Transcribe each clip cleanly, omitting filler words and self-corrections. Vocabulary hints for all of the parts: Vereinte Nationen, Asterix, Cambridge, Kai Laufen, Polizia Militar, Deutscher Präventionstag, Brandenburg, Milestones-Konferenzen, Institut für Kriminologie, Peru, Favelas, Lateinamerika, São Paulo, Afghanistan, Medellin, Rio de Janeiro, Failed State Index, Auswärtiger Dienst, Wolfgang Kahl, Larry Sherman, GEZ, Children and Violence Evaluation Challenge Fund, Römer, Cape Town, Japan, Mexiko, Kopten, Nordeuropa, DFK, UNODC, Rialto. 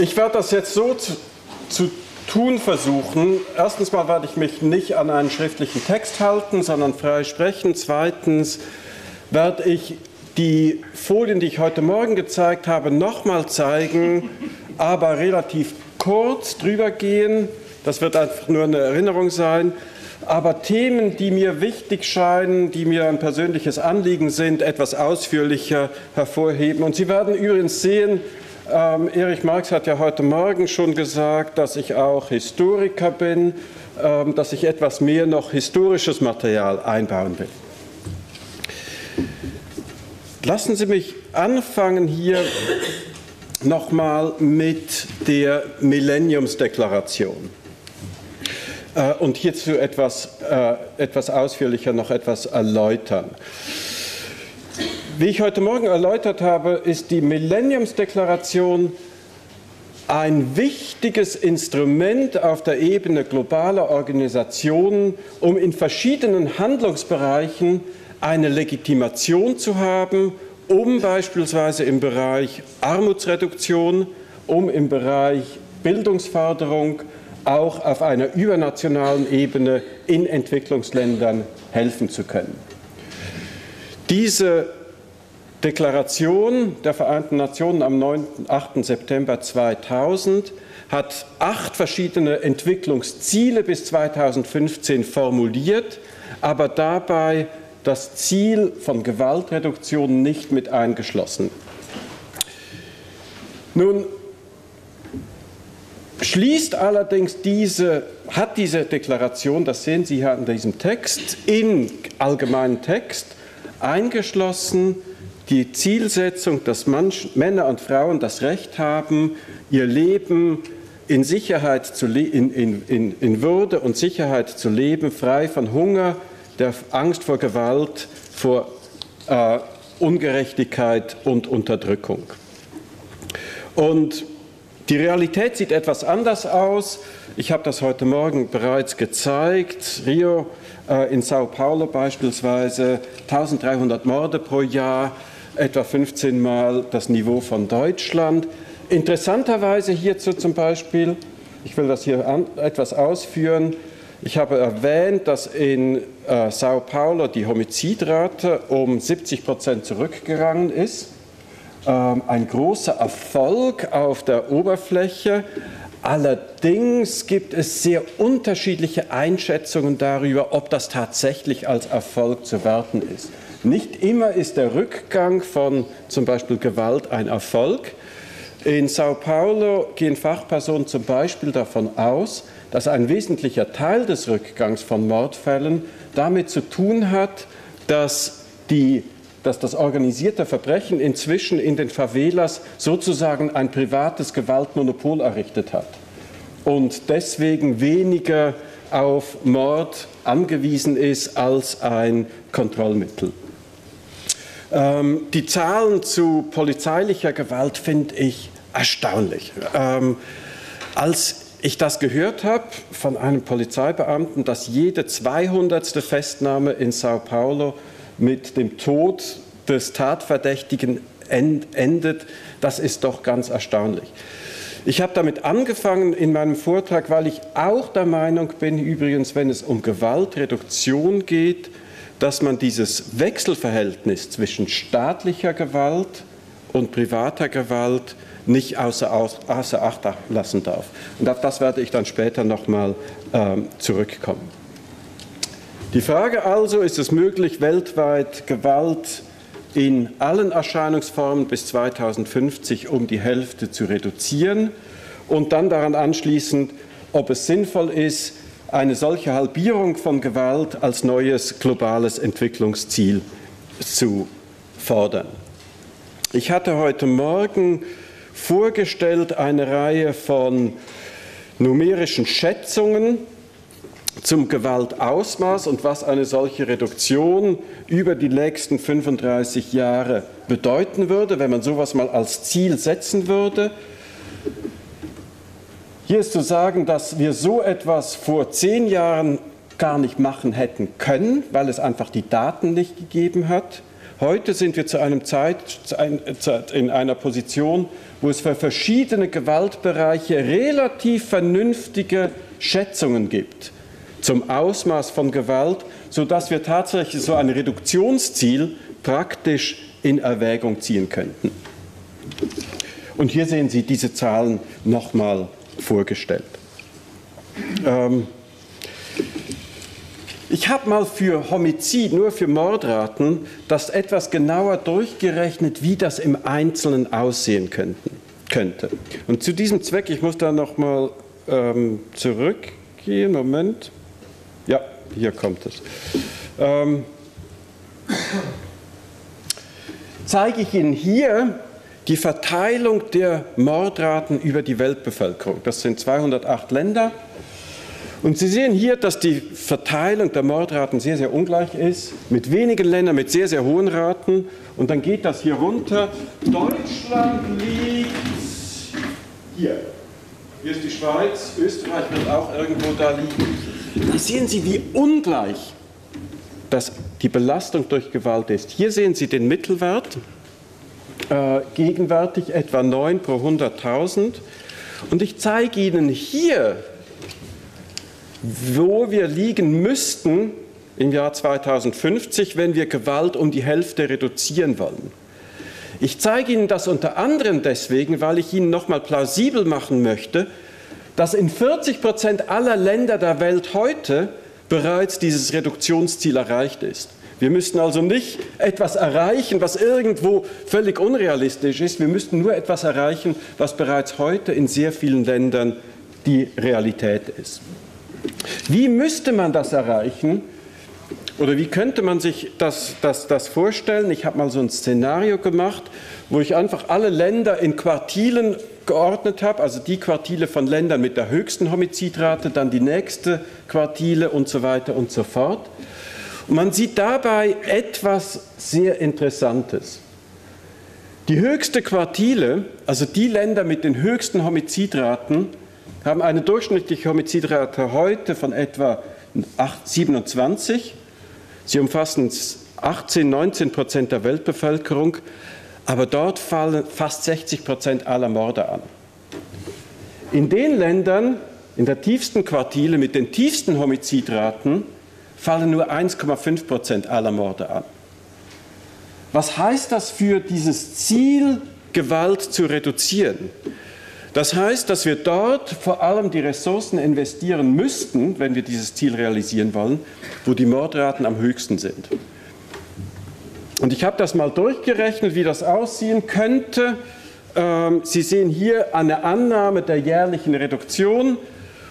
Ich werde das jetzt so zu tun versuchen. Erstens mal werde ich mich nicht an einen schriftlichen Text halten, sondern frei sprechen. Zweitens werde ich die Folien, die ich heute Morgen gezeigt habe, nochmal zeigen, aber relativ kurz drüber gehen. Das wird einfach nur eine Erinnerung sein. Aber Themen, die mir wichtig scheinen, die mir ein persönliches Anliegen sind, etwas ausführlicher hervorheben. Und Sie werden übrigens sehen, Erich Marx hat ja heute Morgen schon gesagt, dass ich auch Historiker bin, dass ich etwas mehr noch historisches Material einbauen will. Lassen Sie mich anfangen hier nochmal mit der Millenniumsdeklaration. Und hierzu etwas ausführlicher noch etwas erläutern. Wie ich heute Morgen erläutert habe, ist die Millenniumsdeklaration ein wichtiges Instrument auf der Ebene globaler Organisationen, um in verschiedenen Handlungsbereichen eine Legitimation zu haben, um beispielsweise im Bereich Armutsreduktion, um im Bereich Bildungsförderung auch auf einer übernationalen Ebene in Entwicklungsländern helfen zu können. Diese Deklaration der Vereinten Nationen am 8. September 2000 hat 8 verschiedene Entwicklungsziele bis 2015 formuliert, aber dabei das Ziel von Gewaltreduktion nicht mit eingeschlossen. Nun, hat diese Deklaration, das sehen Sie hier in diesem Text, im allgemeinen Text eingeschlossen, die Zielsetzung, dass Männer und Frauen das Recht haben, ihr Leben in Sicherheit zu in Würde und Sicherheit zu leben, frei von Hunger, der Angst vor Gewalt, vor Ungerechtigkeit und Unterdrückung. Und die Realität sieht etwas anders aus. Ich habe das heute Morgen bereits gezeigt. Rio in Sao Paulo beispielsweise, 1300 Morde pro Jahr, etwa 15 Mal das Niveau von Deutschland. Interessanterweise hierzu zum Beispiel, ich will das hier etwas ausführen, ich habe erwähnt, dass in Sao Paulo die Homizidrate um 70% zurückgegangen ist. Ein großer Erfolg auf der Oberfläche. Allerdings gibt es sehr unterschiedliche Einschätzungen darüber, ob das tatsächlich als Erfolg zu werten ist. Nicht immer ist der Rückgang von zum Beispiel Gewalt ein Erfolg. In Sao Paulo gehen Fachpersonen zum Beispiel davon aus, dass ein wesentlicher Teil des Rückgangs von Mordfällen damit zu tun hat, dass das organisierte Verbrechen inzwischen in den Favelas sozusagen ein privates Gewaltmonopol errichtet hat und deswegen weniger auf Mord angewiesen ist als ein Kontrollmittel. Die Zahlen zu polizeilicher Gewalt finde ich erstaunlich. Als ich das gehört habe von einem Polizeibeamten, dass jede 200. Festnahme in Sao Paulo mit dem Tod des Tatverdächtigen endet, das ist doch ganz erstaunlich. Ich habe damit angefangen in meinem Vortrag, weil ich auch der Meinung bin, übrigens, wenn es um Gewaltreduktion geht, dass man dieses Wechselverhältnis zwischen staatlicher Gewalt und privater Gewalt nicht außer Acht lassen darf. Und auf das werde ich dann später nochmal zurückkommen. Die Frage also, ist es möglich, weltweit Gewalt in allen Erscheinungsformen bis 2050 um die Hälfte zu reduzieren und dann daran anschließend, ob es sinnvoll ist, eine solche Halbierung von Gewalt als neues globales Entwicklungsziel zu fordern. Ich hatte heute Morgen vorgestellt eine Reihe von numerischen Schätzungen zum Gewaltausmaß und was eine solche Reduktion über die nächsten 35 Jahre bedeuten würde, wenn man sowas mal als Ziel setzen würde. Hier ist zu sagen, dass wir so etwas vor 10 Jahren gar nicht machen hätten können, weil es einfach die Daten nicht gegeben hat. Heute sind wir in einer Position, wo es für verschiedene Gewaltbereiche relativ vernünftige Schätzungen gibt zum Ausmaß von Gewalt, sodass wir tatsächlich so ein Reduktionsziel praktisch in Erwägung ziehen könnten. Und hier sehen Sie diese Zahlen nochmal vorgestellt. Ich habe mal für Homizid, nur für Mordraten, das etwas genauer durchgerechnet, wie das im Einzelnen aussehen könnte. Und zu diesem Zweck, ich muss da nochmal zurückgehen, Moment. Ja, hier kommt es. Zeige ich Ihnen hier die Verteilung der Mordraten über die Weltbevölkerung. Das sind 208 Länder. Und Sie sehen hier, dass die Verteilung der Mordraten sehr, sehr ungleich ist, mit wenigen Ländern, mit sehr, sehr hohen Raten. Und dann geht das hier runter. Deutschland liegt hier. Hier ist die Schweiz, Österreich wird auch irgendwo da liegen. Da sehen Sie, wie ungleich das, die Belastung durch Gewalt ist. Hier sehen Sie den Mittelwert, gegenwärtig etwa 9 pro 100.000. Und ich zeige Ihnen hier, wo wir liegen müssten im Jahr 2050, wenn wir Gewalt um die Hälfte reduzieren wollen. Ich zeige Ihnen das unter anderem deswegen, weil ich Ihnen nochmal plausibel machen möchte, dass in 40% aller Länder der Welt heute bereits dieses Reduktionsziel erreicht ist. Wir müssten also nicht etwas erreichen, was irgendwo völlig unrealistisch ist. Wir müssten nur etwas erreichen, was bereits heute in sehr vielen Ländern die Realität ist. Wie müsste man das erreichen oder wie könnte man sich das vorstellen? Ich habe mal so ein Szenario gemacht, wo ich einfach alle Länder in Quartilen geordnet habe, also die Quartile von Ländern mit der höchsten Homizidrate, dann die nächste Quartile und so weiter und so fort. Und man sieht dabei etwas sehr Interessantes. Die höchste Quartile, also die Länder mit den höchsten Homizidraten, haben eine durchschnittliche Homizidrate heute von etwa 27. Sie umfassen 18–19% der Weltbevölkerung, aber dort fallen fast 60% aller Morde an. In den Ländern, in der tiefsten Quartile mit den tiefsten Homizidraten, fallen nur 1,5% aller Morde an. Was heißt das für dieses Ziel, Gewalt zu reduzieren? Das heißt, dass wir dort vor allem die Ressourcen investieren müssten, wenn wir dieses Ziel realisieren wollen, wo die Mordraten am höchsten sind. Und ich habe das mal durchgerechnet, wie das aussehen könnte. Sie sehen hier eine Annahme der jährlichen Reduktion,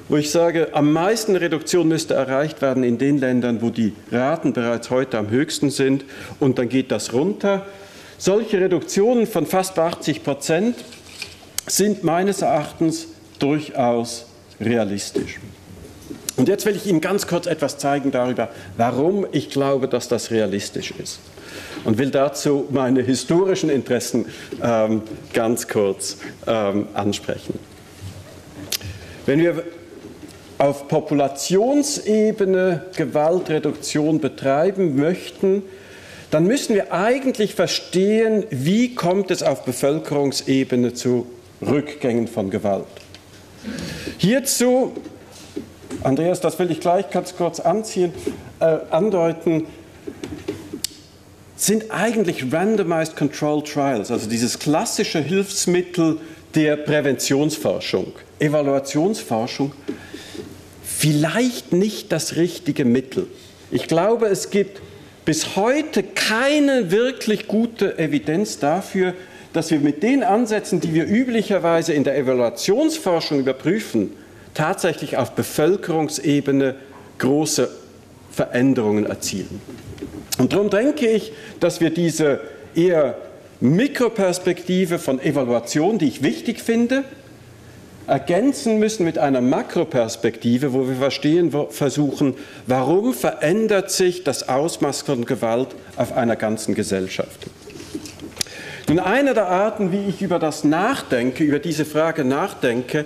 wo ich sage, am meisten Reduktion müsste erreicht werden in den Ländern, wo die Raten bereits heute am höchsten sind. Und dann geht das runter. Solche Reduktionen von fast 80% sind meines Erachtens durchaus realistisch. Und jetzt will ich Ihnen ganz kurz etwas zeigen darüber, warum ich glaube, dass das realistisch ist. Und will dazu meine historischen Interessen ganz kurz ansprechen. Wenn wir auf Populationsebene Gewaltreduktion betreiben möchten, dann müssen wir eigentlich verstehen, wie kommt es auf Bevölkerungsebene zu Rückgängen von Gewalt. Hierzu, Andreas, das will ich gleich ganz kurz andeuten, sind eigentlich Randomized Control Trials, also dieses klassische Hilfsmittel der Präventionsforschung, Evaluationsforschung, vielleicht nicht das richtige Mittel. Ich glaube, es gibt bis heute keine wirklich gute Evidenz dafür, dass wir mit den Ansätzen, die wir üblicherweise in der Evaluationsforschung überprüfen, tatsächlich auf Bevölkerungsebene große Veränderungen erzielen. Und darum denke ich, dass wir diese eher Mikroperspektive von Evaluation, die ich wichtig finde, ergänzen müssen mit einer Makroperspektive, wo wir verstehen, versuchen, warum verändert sich das Ausmaß von Gewalt auf einer ganzen Gesellschaft. Nun, eine der Arten, wie ich über das nachdenke, über diese Frage nachdenke,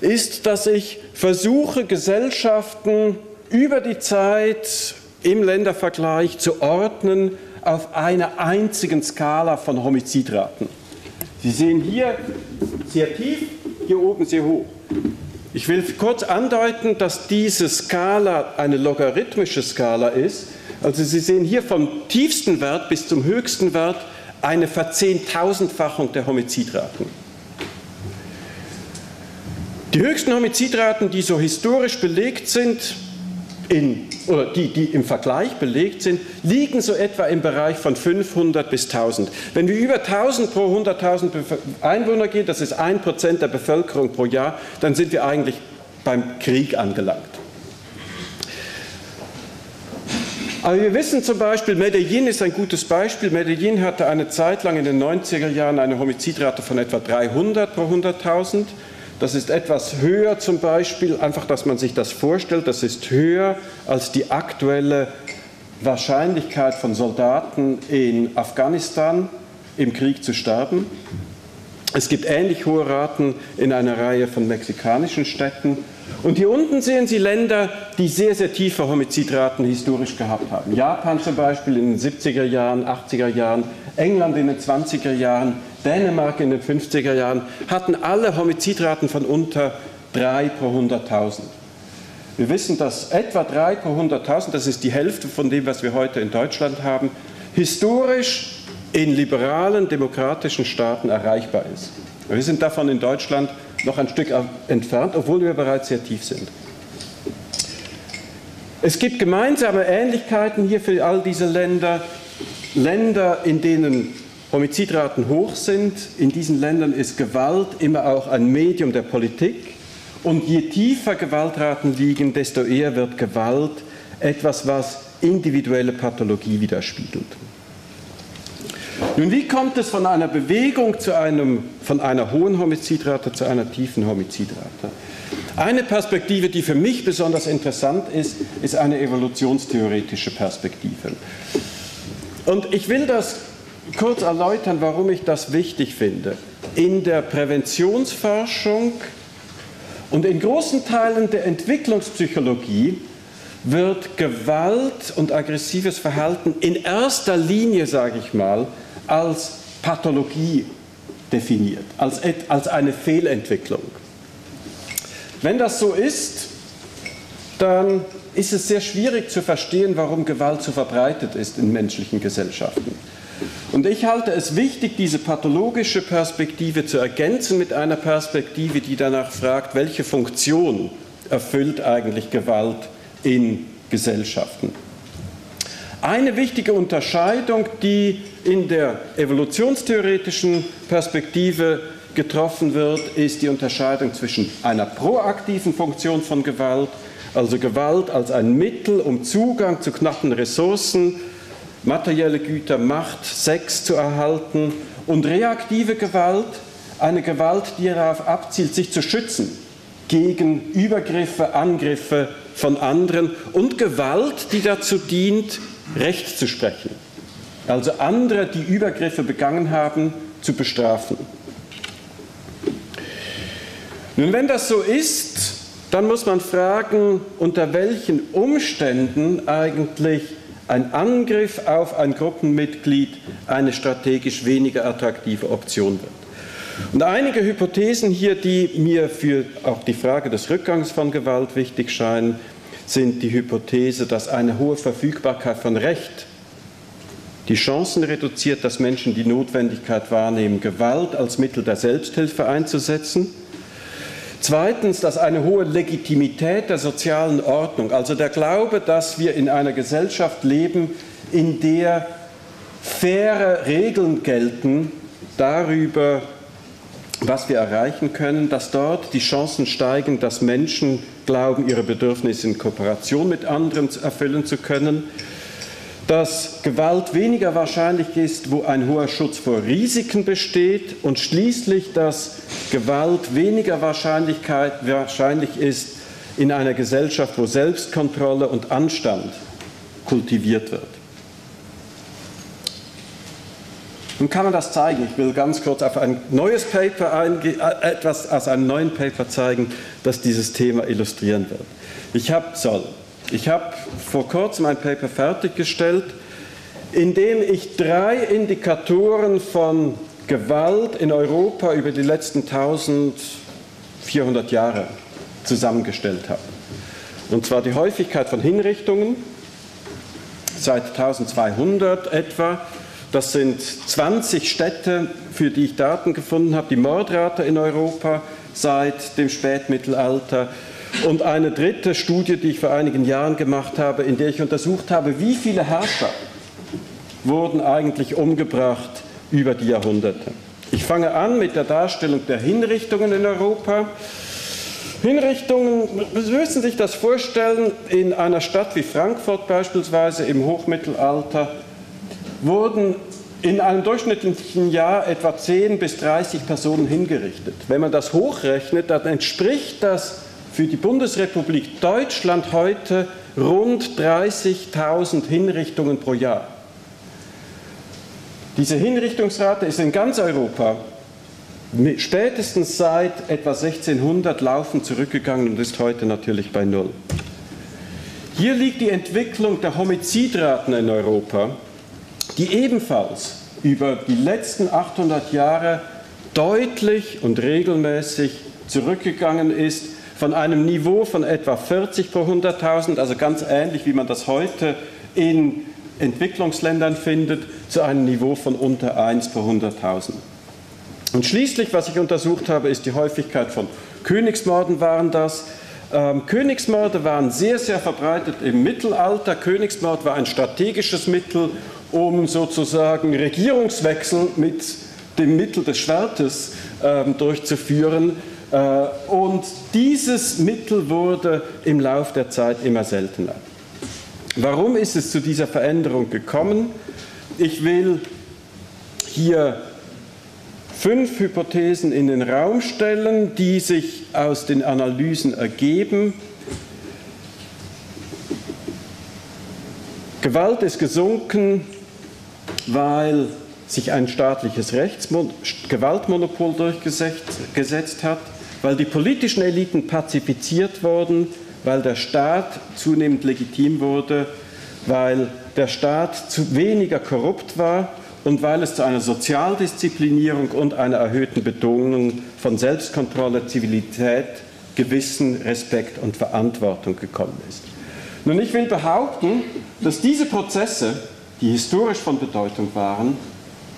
ist, dass ich versuche, Gesellschaften über die Zeit im Ländervergleich zu ordnen auf einer einzigen Skala von Homizidraten. Sie sehen hier sehr tief, hier oben sehr hoch. Ich will kurz andeuten, dass diese Skala eine logarithmische Skala ist. Also Sie sehen hier vom tiefsten Wert bis zum höchsten Wert eine Verzehntausendfachung der Homizidraten. Die höchsten Homizidraten, die so historisch belegt sind, die im Vergleich belegt sind, liegen so etwa im Bereich von 500 bis 1.000. Wenn wir über 1.000 pro 100.000 Einwohner gehen, das ist 1% der Bevölkerung pro Jahr, dann sind wir eigentlich beim Krieg angelangt. Aber wir wissen zum Beispiel, Medellin ist ein gutes Beispiel. Medellin hatte eine Zeit lang in den 90er Jahren eine Homizidrate von etwa 300 pro 100.000. Das ist etwas höher zum Beispiel, einfach, dass man sich das vorstellt, das ist höher als die aktuelle Wahrscheinlichkeit von Soldaten in Afghanistan im Krieg zu sterben. Es gibt ähnlich hohe Raten in einer Reihe von mexikanischen Städten. Und hier unten sehen Sie Länder, die sehr, sehr tiefe Homizidraten historisch gehabt haben. Japan zum Beispiel in den 70er Jahren, 80er Jahren, England in den 20er Jahren, Dänemark in den 50er Jahren hatten alle Homizidraten von unter 3 pro 100.000. Wir wissen, dass etwa 3 pro 100.000, das ist die Hälfte von dem, was wir heute in Deutschland haben, historisch in liberalen, demokratischen Staaten erreichbar ist. Wir sind davon in Deutschland noch ein Stück entfernt, obwohl wir bereits sehr tief sind. Es gibt gemeinsame Ähnlichkeiten hier für all diese Länder. Länder, in denen Homizidraten hoch sind, in diesen Ländern ist Gewalt immer auch ein Medium der Politik. Und je tiefer Gewaltraten liegen, desto eher wird Gewalt etwas, was individuelle Pathologie widerspiegelt. Nun, wie kommt es von einer Bewegung von einer hohen Homizidrate zu einer tiefen Homizidrate? Eine Perspektive, die für mich besonders interessant ist, ist eine evolutionstheoretische Perspektive. Und ich will das kurz erläutern, warum ich das wichtig finde. In der Präventionsforschung und in großen Teilen der Entwicklungspsychologie wird Gewalt und aggressives Verhalten in erster Linie, sage ich mal, als Pathologie definiert, als eine Fehlentwicklung. Wenn das so ist, dann ist es sehr schwierig zu verstehen, warum Gewalt so verbreitet ist in menschlichen Gesellschaften. Und ich halte es wichtig, diese pathologische Perspektive zu ergänzen mit einer Perspektive, die danach fragt, welche Funktion erfüllt eigentlich Gewalt in Gesellschaften. Eine wichtige Unterscheidung, die in der evolutionstheoretischen Perspektive getroffen wird, ist die Unterscheidung zwischen einer proaktiven Funktion von Gewalt, also Gewalt als ein Mittel, um Zugang zu knappen Ressourcen, materielle Güter, Macht, Sex zu erhalten, und reaktive Gewalt, eine Gewalt, die darauf abzielt, sich zu schützen gegen Übergriffe, Angriffe von anderen, und Gewalt, die dazu dient, Recht zu sprechen. Also andere, die Übergriffe begangen haben, zu bestrafen. Nun, wenn das so ist, dann muss man fragen, unter welchen Umständen eigentlich ein Angriff auf ein Gruppenmitglied eine strategisch weniger attraktive Option wird. Und einige Hypothesen hier, die mir für auch die Frage des Rückgangs von Gewalt wichtig scheinen, sind die Hypothese, dass eine hohe Verfügbarkeit von Recht die Chancen reduziert, dass Menschen die Notwendigkeit wahrnehmen, Gewalt als Mittel der Selbsthilfe einzusetzen. Zweitens, dass eine hohe Legitimität der sozialen Ordnung, also der Glaube, dass wir in einer Gesellschaft leben, in der faire Regeln gelten darüber, was wir erreichen können, dass dort die Chancen steigen, dass Menschen glauben, ihre Bedürfnisse in Kooperation mit anderen erfüllen zu können, dass Gewalt weniger wahrscheinlich ist, wo ein hoher Schutz vor Risiken besteht, und schließlich, dass Gewalt weniger wahrscheinlich ist in einer Gesellschaft, wo Selbstkontrolle und Anstand kultiviert wird. Nun kann man das zeigen. Ich will ganz kurz auf ein neues Paper etwas aus einem neuen Paper zeigen, das dieses Thema illustrieren wird. Ich habe vor kurzem ein Paper fertiggestellt, indem ich drei Indikatoren von Gewalt in Europa über die letzten 1400 Jahre zusammengestellt habe. Und zwar die Häufigkeit von Hinrichtungen seit 1200 etwa. Das sind 20 Städte, für die ich Daten gefunden habe. Die Mordrate in Europa seit dem Spätmittelalter. Und eine dritte Studie, die ich vor einigen Jahren gemacht habe, in der ich untersucht habe, wie viele Herrscher wurden eigentlich umgebracht über die Jahrhunderte. Ich fange an mit der Darstellung der Hinrichtungen in Europa. Hinrichtungen, Sie müssen sich das vorstellen, in einer Stadt wie Frankfurt beispielsweise im Hochmittelalter wurden in einem durchschnittlichen Jahr etwa 10 bis 30 Personen hingerichtet. Wenn man das hochrechnet, dann entspricht das für die Bundesrepublik Deutschland heute rund 30.000 Hinrichtungen pro Jahr. Diese Hinrichtungsrate ist in ganz Europa spätestens seit etwa 1600 laufend zurückgegangen und ist heute natürlich bei Null. Hier liegt die Entwicklung der Homizidraten in Europa, die ebenfalls über die letzten 800 Jahre deutlich und regelmäßig zurückgegangen ist, von einem Niveau von etwa 40 pro 100.000, also ganz ähnlich, wie man das heute in Entwicklungsländern findet, zu einem Niveau von unter 1 pro 100.000. Und schließlich, was ich untersucht habe, ist die Häufigkeit von Königsmorden waren das. Königsmorde waren sehr, sehr verbreitet im Mittelalter. Königsmord war ein strategisches Mittel, um sozusagen Regierungswechsel mit dem Mittel des Schwertes durchzuführen. Und dieses Mittel wurde im Lauf der Zeit immer seltener. Warum ist es zu dieser Veränderung gekommen? Ich will hier 5 Hypothesen in den Raum stellen, die sich aus den Analysen ergeben. Gewalt ist gesunken, weil sich ein staatliches Gewaltmonopol durchgesetzt hat, weil die politischen Eliten pazifiziert wurden, weil der Staat zunehmend legitim wurde, weil der Staat zu weniger korrupt war, und weil es zu einer Sozialdisziplinierung und einer erhöhten Betonung von Selbstkontrolle, Zivilität, Gewissen, Respekt und Verantwortung gekommen ist. Nun, ich will behaupten, dass diese Prozesse, die historisch von Bedeutung waren,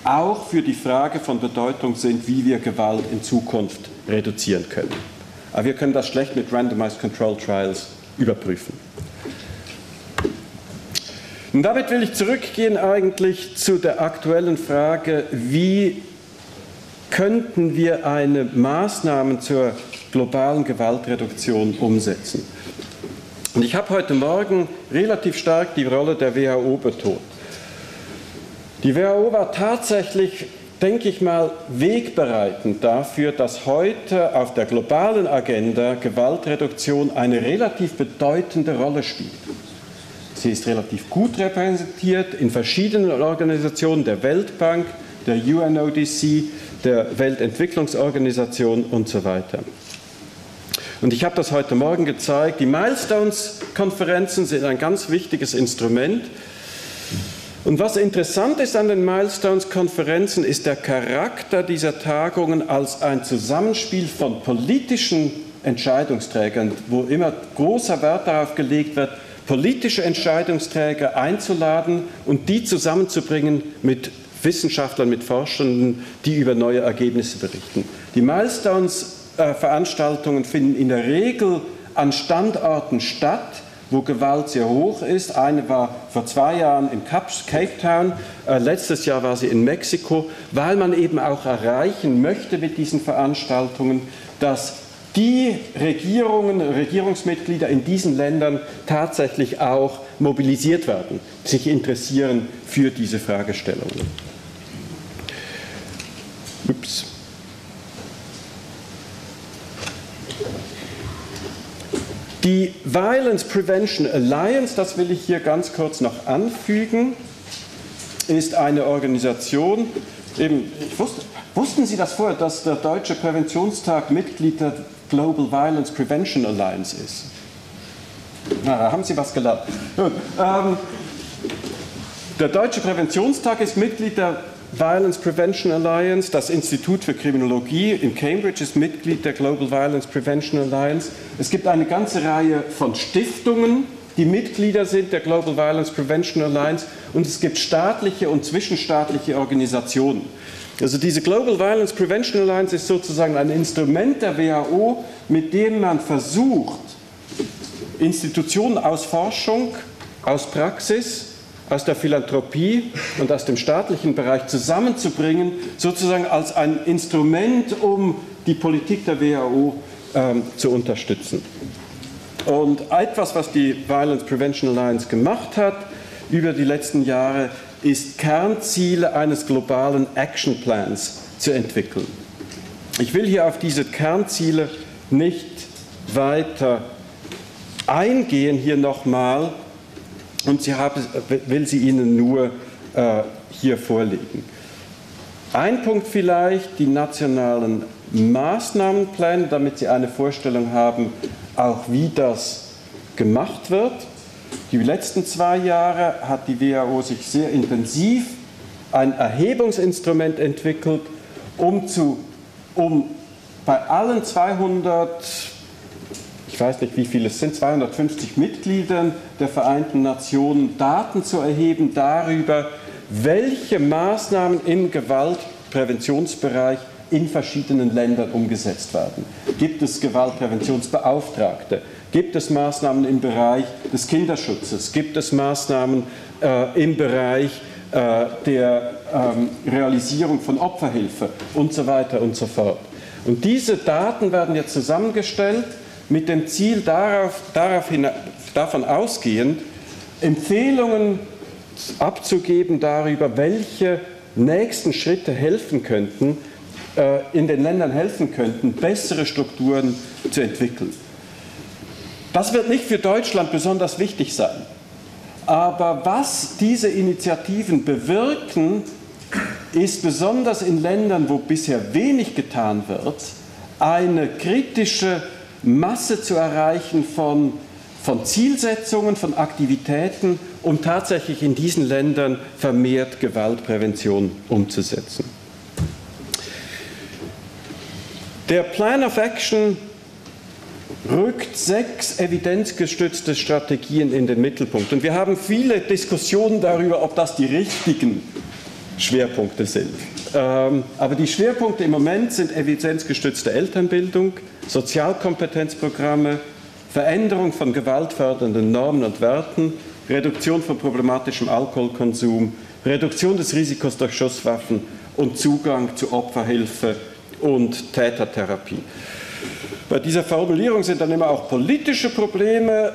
auch für die Frage von Bedeutung sind, wie wir Gewalt in Zukunft reduzieren können. Aber wir können das schlecht mit Randomized Control Trials überprüfen. Und damit will ich zurückgehen eigentlich zu der aktuellen Frage, wie könnten wir eine Maßnahme zur globalen Gewaltreduktion umsetzen. Und ich habe heute Morgen relativ stark die Rolle der WHO betont. Die WHO war tatsächlich, denke ich mal, wegbereitend dafür, dass heute auf der globalen Agenda Gewaltreduktion eine relativ bedeutende Rolle spielt. Sie ist relativ gut repräsentiert in verschiedenen Organisationen, der Weltbank, der UNODC, der Weltentwicklungsorganisation und so weiter. Und ich habe das heute Morgen gezeigt. Die Milestones-Konferenzen sind ein ganz wichtiges Instrument. Und was interessant ist an den Milestones-Konferenzen, ist der Charakter dieser Tagungen als ein Zusammenspiel von politischen Entscheidungsträgern, wo immer großer Wert darauf gelegt wird, politische Entscheidungsträger einzuladen und die zusammenzubringen mit Wissenschaftlern, mit Forschenden, die über neue Ergebnisse berichten. Die Milestones-Veranstaltungen finden in der Regel an Standorten statt, wo Gewalt sehr hoch ist. Eine war vor 2 Jahren in Cape Town, letztes Jahr war sie in Mexiko, weil man eben auch erreichen möchte mit diesen Veranstaltungen, dass die Regierungen, Regierungsmitglieder in diesen Ländern tatsächlich auch mobilisiert werden, sich interessieren für diese Fragestellungen. Ups. Die Violence Prevention Alliance, das will ich hier ganz kurz noch anfügen, ist eine Organisation, eben, wussten Sie das vorher, dass der Deutsche Präventionstag Mitglied der Global Violence Prevention Alliance ist? Na, da haben Sie was gelernt. Der Deutsche Präventionstag ist Mitglied der Violence Prevention Alliance, das Institut für Kriminologie in Cambridge ist Mitglied der Global Violence Prevention Alliance. Es gibt eine ganze Reihe von Stiftungen, die Mitglieder sind der Global Violence Prevention Alliance, und es gibt staatliche und zwischenstaatliche Organisationen. Also diese Global Violence Prevention Alliance ist sozusagen ein Instrument der WHO, mit dem man versucht, Institutionen aus Forschung, aus Praxis, aus der Philanthropie und aus dem staatlichen Bereich zusammenzubringen, sozusagen als ein Instrument, um die Politik der WHO zu unterstützen. Und etwas, was die Violence Prevention Alliance gemacht hat über die letzten Jahre, ist Kernziele eines globalen Action Plans zu entwickeln. Ich will hier auf diese Kernziele nicht weiter eingehen, hier nochmal, und sie will sie Ihnen nur hier vorlegen. Ein Punkt vielleicht, die nationalen Maßnahmenpläne, damit Sie eine Vorstellung haben, auch wie das gemacht wird. Die letzten 2 Jahre hat die WHO sich sehr intensiv ein Erhebungsinstrument entwickelt, um bei allen 250 Mitgliedern der Vereinten Nationen Daten zu erheben darüber, welche Maßnahmen im Gewaltpräventionsbereich in verschiedenen Ländern umgesetzt werden. Gibt es Gewaltpräventionsbeauftragte? Gibt es Maßnahmen im Bereich des Kinderschutzes? Gibt es Maßnahmen im Bereich der Realisierung von Opferhilfe? Und so weiter und so fort. Und diese Daten werden jetzt zusammengestellt mit dem Ziel, davon ausgehend, Empfehlungen abzugeben darüber, welche nächsten Schritte helfen könnten, in den Ländern helfen könnten, bessere Strukturen zu entwickeln. Das wird nicht für Deutschland besonders wichtig sein. Aber was diese Initiativen bewirken, ist besonders in Ländern, wo bisher wenig getan wird, eine kritische Masse zu erreichen von Zielsetzungen, von Aktivitäten, um tatsächlich in diesen Ländern vermehrt Gewaltprävention umzusetzen. Der Plan of Action rückt 6 evidenzgestützte Strategien in den Mittelpunkt. Und wir haben viele Diskussionen darüber, ob das die richtigen Schwerpunkte sind. Aber die Schwerpunkte im Moment sind evidenzgestützte Elternbildung, Sozialkompetenzprogramme, Veränderung von gewaltfördernden Normen und Werten, Reduktion von problematischem Alkoholkonsum, Reduktion des Risikos durch Schusswaffen und Zugang zu Opferhilfe und Tätertherapie. Bei dieser Formulierung sind dann immer auch politische Probleme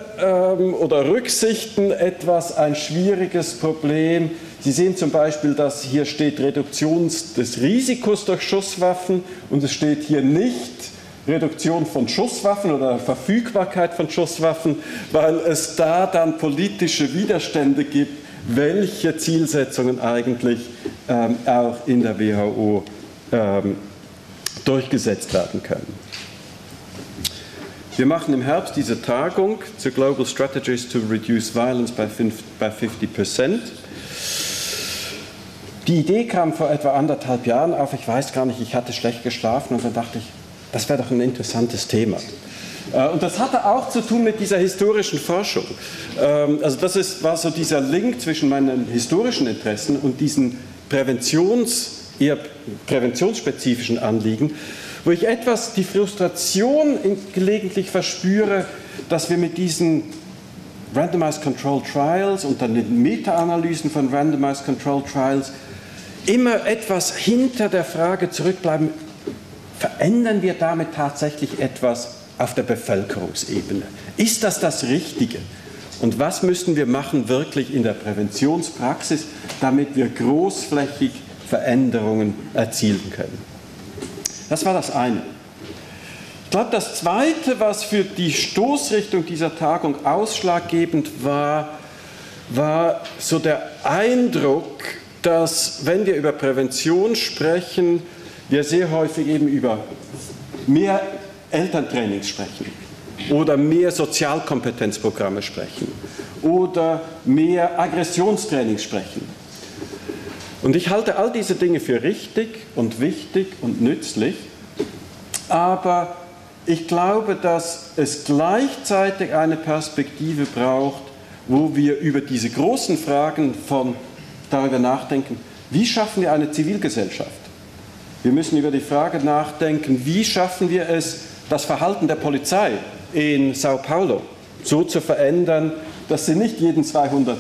oder Rücksichten etwas ein schwieriges Problem. Sie sehen zum Beispiel, dass hier steht Reduktion des Risikos durch Schusswaffen und es steht hier nicht Reduktion von Schusswaffen oder Verfügbarkeit von Schusswaffen, weil es da dann politische Widerstände gibt, welche Zielsetzungen eigentlich auch in der WHO durchgesetzt werden können. Wir machen im Herbst diese Tagung zu Global Strategies to Reduce Violence by 50%. Die Idee kam vor etwa 1,5 Jahren auf, ich weiß gar nicht, ich hatte schlecht geschlafen und dann dachte ich, das wäre doch ein interessantes Thema. Und das hatte auch zu tun mit dieser historischen Forschung. Also das war so dieser Link zwischen meinen historischen Interessen und diesen präventionsspezifischen Anliegen, wo ich etwas die Frustration gelegentlich verspüre, dass wir mit diesen Randomized Control Trials und dann den Meta-Analysen von Randomized Control Trials immer etwas hinter der Frage zurückbleiben, verändern wir damit tatsächlich etwas auf der Bevölkerungsebene? Ist das das Richtige? Und was müssen wir machen wirklich in der Präventionspraxis, damit wir großflächig Veränderungen erzielen können? Das war das eine. Ich glaube, das zweite, was für die Stoßrichtung dieser Tagung ausschlaggebend war, war so der Eindruck, dass, wenn wir über Prävention sprechen, wir sehr häufig eben über mehr Elterntrainings sprechen. oder mehr Sozialkompetenzprogramme sprechen oder mehr Aggressionstraining sprechen. Und ich halte all diese Dinge für richtig und wichtig und nützlich, aber ich glaube, dass es gleichzeitig eine Perspektive braucht, wo wir über diese großen Fragen darüber nachdenken, wie schaffen wir eine Zivilgesellschaft? Wir müssen über die Frage nachdenken, wie schaffen wir es, das Verhalten der Polizei in São Paulo so zu verändern, dass sie nicht jeden 200.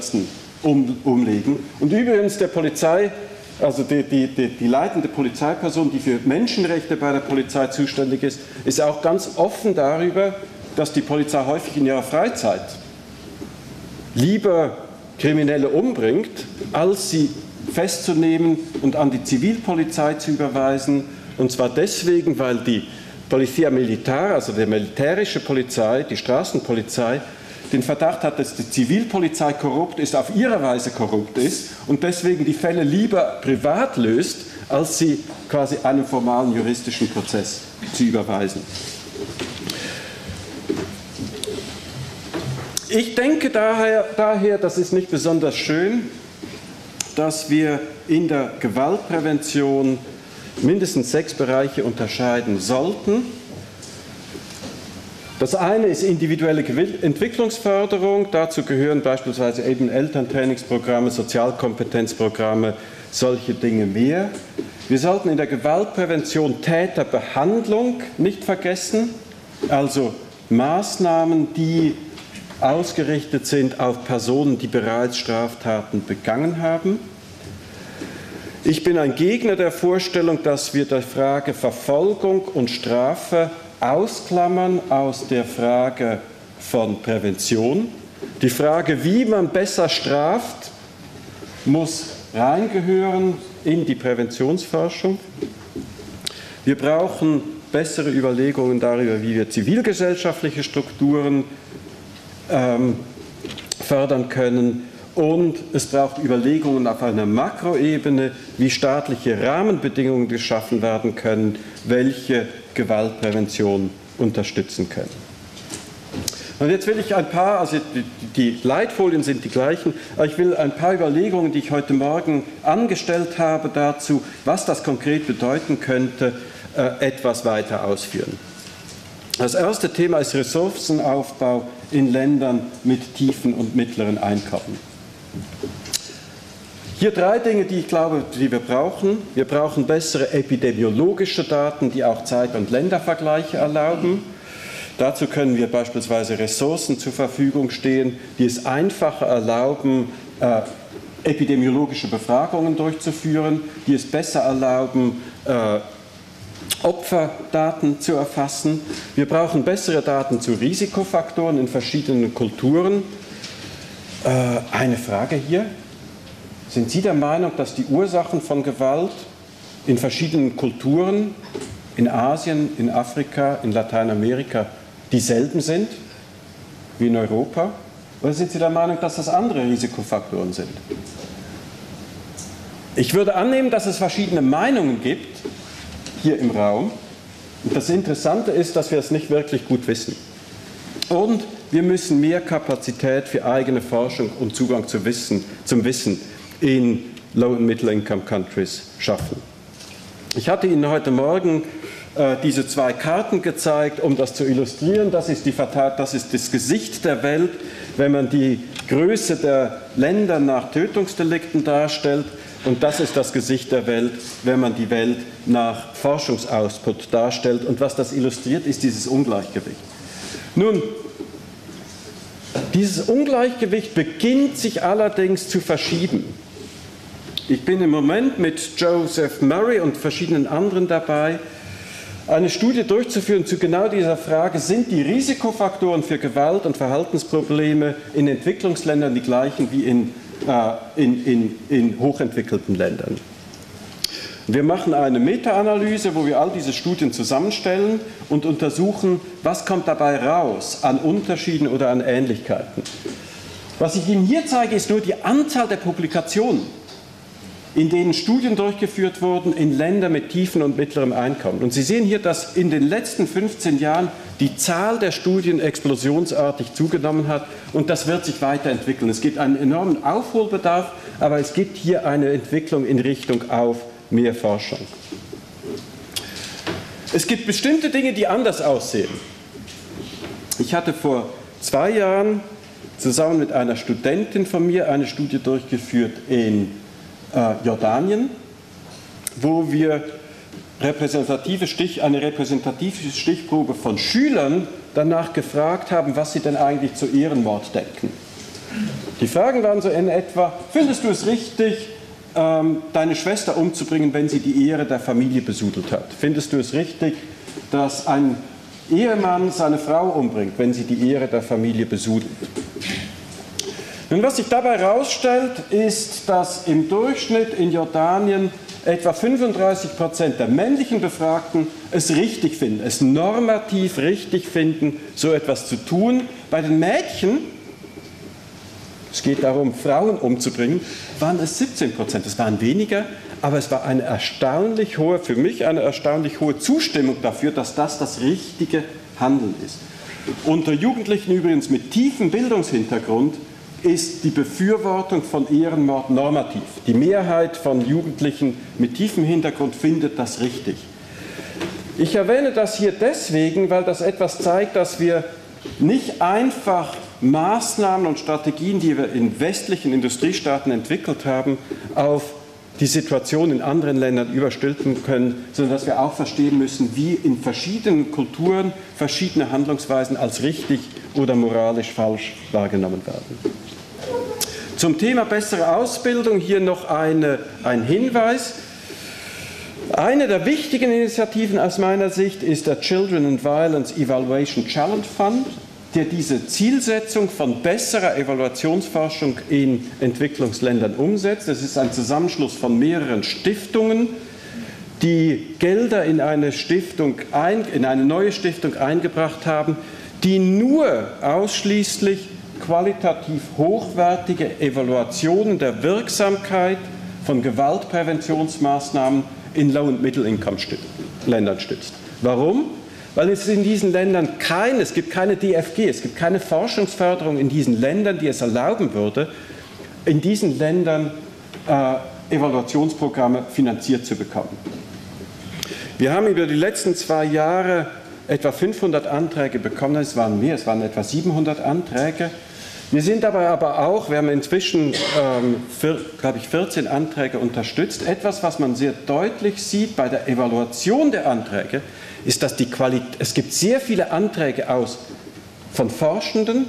umlegen. Und übrigens der Polizei, also die leitende Polizeiperson, die für Menschenrechte bei der Polizei zuständig ist, ist auch ganz offen darüber, dass die Polizei häufig in ihrer Freizeit lieber Kriminelle umbringt, als sie festzunehmen und an die Zivilpolizei zu überweisen. Und zwar deswegen, weil die Polizia Militar, also die militärische Polizei, die Straßenpolizei, den Verdacht hat, dass die Zivilpolizei korrupt ist, auf ihre Weise korrupt ist und deswegen die Fälle lieber privat löst, als sie quasi einem formalen juristischen Prozess zu überweisen. Ich denke daher, das ist nicht besonders schön, dass wir in der Gewaltprävention mindestens 6 Bereiche unterscheiden sollten. Das eine ist individuelle Entwicklungsförderung, dazu gehören beispielsweise eben Elterntrainingsprogramme, Sozialkompetenzprogramme, solche Dinge mehr. Wir sollten in der Gewaltprävention Täterbehandlung nicht vergessen, also Maßnahmen, die ausgerichtet sind auf Personen, die bereits Straftaten begangen haben. Ich bin ein Gegner der Vorstellung, dass wir die Frage Verfolgung und Strafe ausklammern aus der Frage von Prävention. Die Frage, wie man besser straft, muss reingehören in die Präventionsforschung. Wir brauchen bessere Überlegungen darüber, wie wir zivilgesellschaftliche Strukturen fördern können. Und es braucht Überlegungen auf einer Makroebene, wie staatliche Rahmenbedingungen geschaffen werden können, welche Gewaltprävention unterstützen können. Und jetzt will ich ein paar, also die Leitfolien sind die gleichen, aber ich will ein paar Überlegungen, die ich heute Morgen angestellt habe dazu, was das konkret bedeuten könnte, etwas weiter ausführen. Das erste Thema ist Ressourcenaufbau in Ländern mit tiefen und mittleren Einkommen. Hier 3 Dinge, die ich glaube, die wir brauchen. Wir brauchen bessere epidemiologische Daten, die auch Zeit- und Ländervergleiche erlauben. Dazu können wir beispielsweise Ressourcen zur Verfügung stehen, die es einfacher erlauben, epidemiologische Befragungen durchzuführen, die es besser erlauben, Opferdaten zu erfassen. Wir brauchen bessere Daten zu Risikofaktoren in verschiedenen Kulturen. Eine Frage hier. Sind Sie der Meinung, dass die Ursachen von Gewalt in verschiedenen Kulturen, in Asien, in Afrika, in Lateinamerika dieselben sind wie in Europa? Oder sind Sie der Meinung, dass das andere Risikofaktoren sind? Ich würde annehmen, dass es verschiedene Meinungen gibt, hier im Raum. Und das Interessante ist, dass wir es nicht wirklich gut wissen. Und wir müssen mehr Kapazität für eigene Forschung und Zugang zum Wissen in Low- und Middle-Income-Countries schaffen. Ich hatte Ihnen heute Morgen diese 2 Karten gezeigt, um das zu illustrieren. Das ist das Gesicht der Welt, wenn man die Größe der Länder nach Tötungsdelikten darstellt. Und das ist das Gesicht der Welt, wenn man die Welt nach Forschungsoutput darstellt. Und was das illustriert, ist dieses Ungleichgewicht. Nun, dieses Ungleichgewicht beginnt sich allerdings zu verschieben. Ich bin im Moment mit Joseph Murray und verschiedenen anderen dabei, eine Studie durchzuführen zu genau dieser Frage, sind die Risikofaktoren für Gewalt und Verhaltensprobleme in Entwicklungsländern die gleichen wie in hochentwickelten Ländern. Wir machen eine Meta-Analyse, wo wir all diese Studien zusammenstellen und untersuchen, was kommt dabei raus an Unterschieden oder an Ähnlichkeiten. Was ich Ihnen hier zeige, ist nur die Anzahl der Publikationen, in denen Studien durchgeführt wurden in Ländern mit tiefem und mittlerem Einkommen. Und Sie sehen hier, dass in den letzten 15 Jahren die Zahl der Studien explosionsartig zugenommen hat, und das wird sich weiterentwickeln. Es gibt einen enormen Aufholbedarf, aber es gibt hier eine Entwicklung in Richtung auf mehr Forschung. Es gibt bestimmte Dinge, die anders aussehen. Ich hatte vor 2 Jahren zusammen mit einer Studentin von mir eine Studie durchgeführt in Jordanien, wo wir eine repräsentative Stichprobe von Schülern danach gefragt haben, was sie denn eigentlich zu Ehrenmord denken. Die Fragen waren so in etwa: Findest du es richtig, deine Schwester umzubringen, wenn sie die Ehre der Familie besudelt hat? Findest du es richtig, dass ein Ehemann seine Frau umbringt, wenn sie die Ehre der Familie besudelt? Nun, was sich dabei herausstellt, ist, dass im Durchschnitt in Jordanien etwa 35% der männlichen Befragten es richtig finden, es normativ richtig finden, so etwas zu tun. Bei den Mädchen, es geht darum, Frauen umzubringen, waren es 17%. Es waren weniger, aber es war eine erstaunlich hohe, für mich eine erstaunlich hohe Zustimmung dafür, dass das das richtige Handeln ist. Unter Jugendlichen übrigens mit tiefem Bildungshintergrund ist die Befürwortung von Ehrenmord normativ. Die Mehrheit von Jugendlichen mit tiefem Hintergrund findet das richtig. Ich erwähne das hier deswegen, weil das etwas zeigt, dass wir nicht einfach Maßnahmen und Strategien, die wir in westlichen Industriestaaten entwickelt haben, auf die Situation in anderen Ländern überstülpen können, sondern dass wir auch verstehen müssen, wie in verschiedenen Kulturen verschiedene Handlungsweisen als richtig oder moralisch falsch wahrgenommen werden. Zum Thema bessere Ausbildung hier noch ein Hinweis. Eine der wichtigen Initiativen aus meiner Sicht ist der Children and Violence Evaluation Challenge Fund, der diese Zielsetzung von besserer Evaluationsforschung in Entwicklungsländern umsetzt. Das ist ein Zusammenschluss von mehreren Stiftungen, die Gelder in eine neue Stiftung eingebracht haben, die nur ausschließlich qualitativ hochwertige Evaluationen der Wirksamkeit von Gewaltpräventionsmaßnahmen in Low- und Middle-Income-Ländern stützt. Warum? Weil es in diesen Ländern es gibt keine DFG, es gibt keine Forschungsförderung in diesen Ländern, die es erlauben würde, in diesen Ländern Evaluationsprogramme finanziert zu bekommen. Wir haben über die letzten 2 Jahre etwa 500 Anträge bekommen, es waren mehr, es waren etwa 700 Anträge. Wir sind dabei aber auch, wir haben inzwischen, glaube ich, 14 Anträge unterstützt. Etwas, was man sehr deutlich sieht bei der Evaluation der Anträge, ist, dass es gibt sehr viele Anträge von Forschenden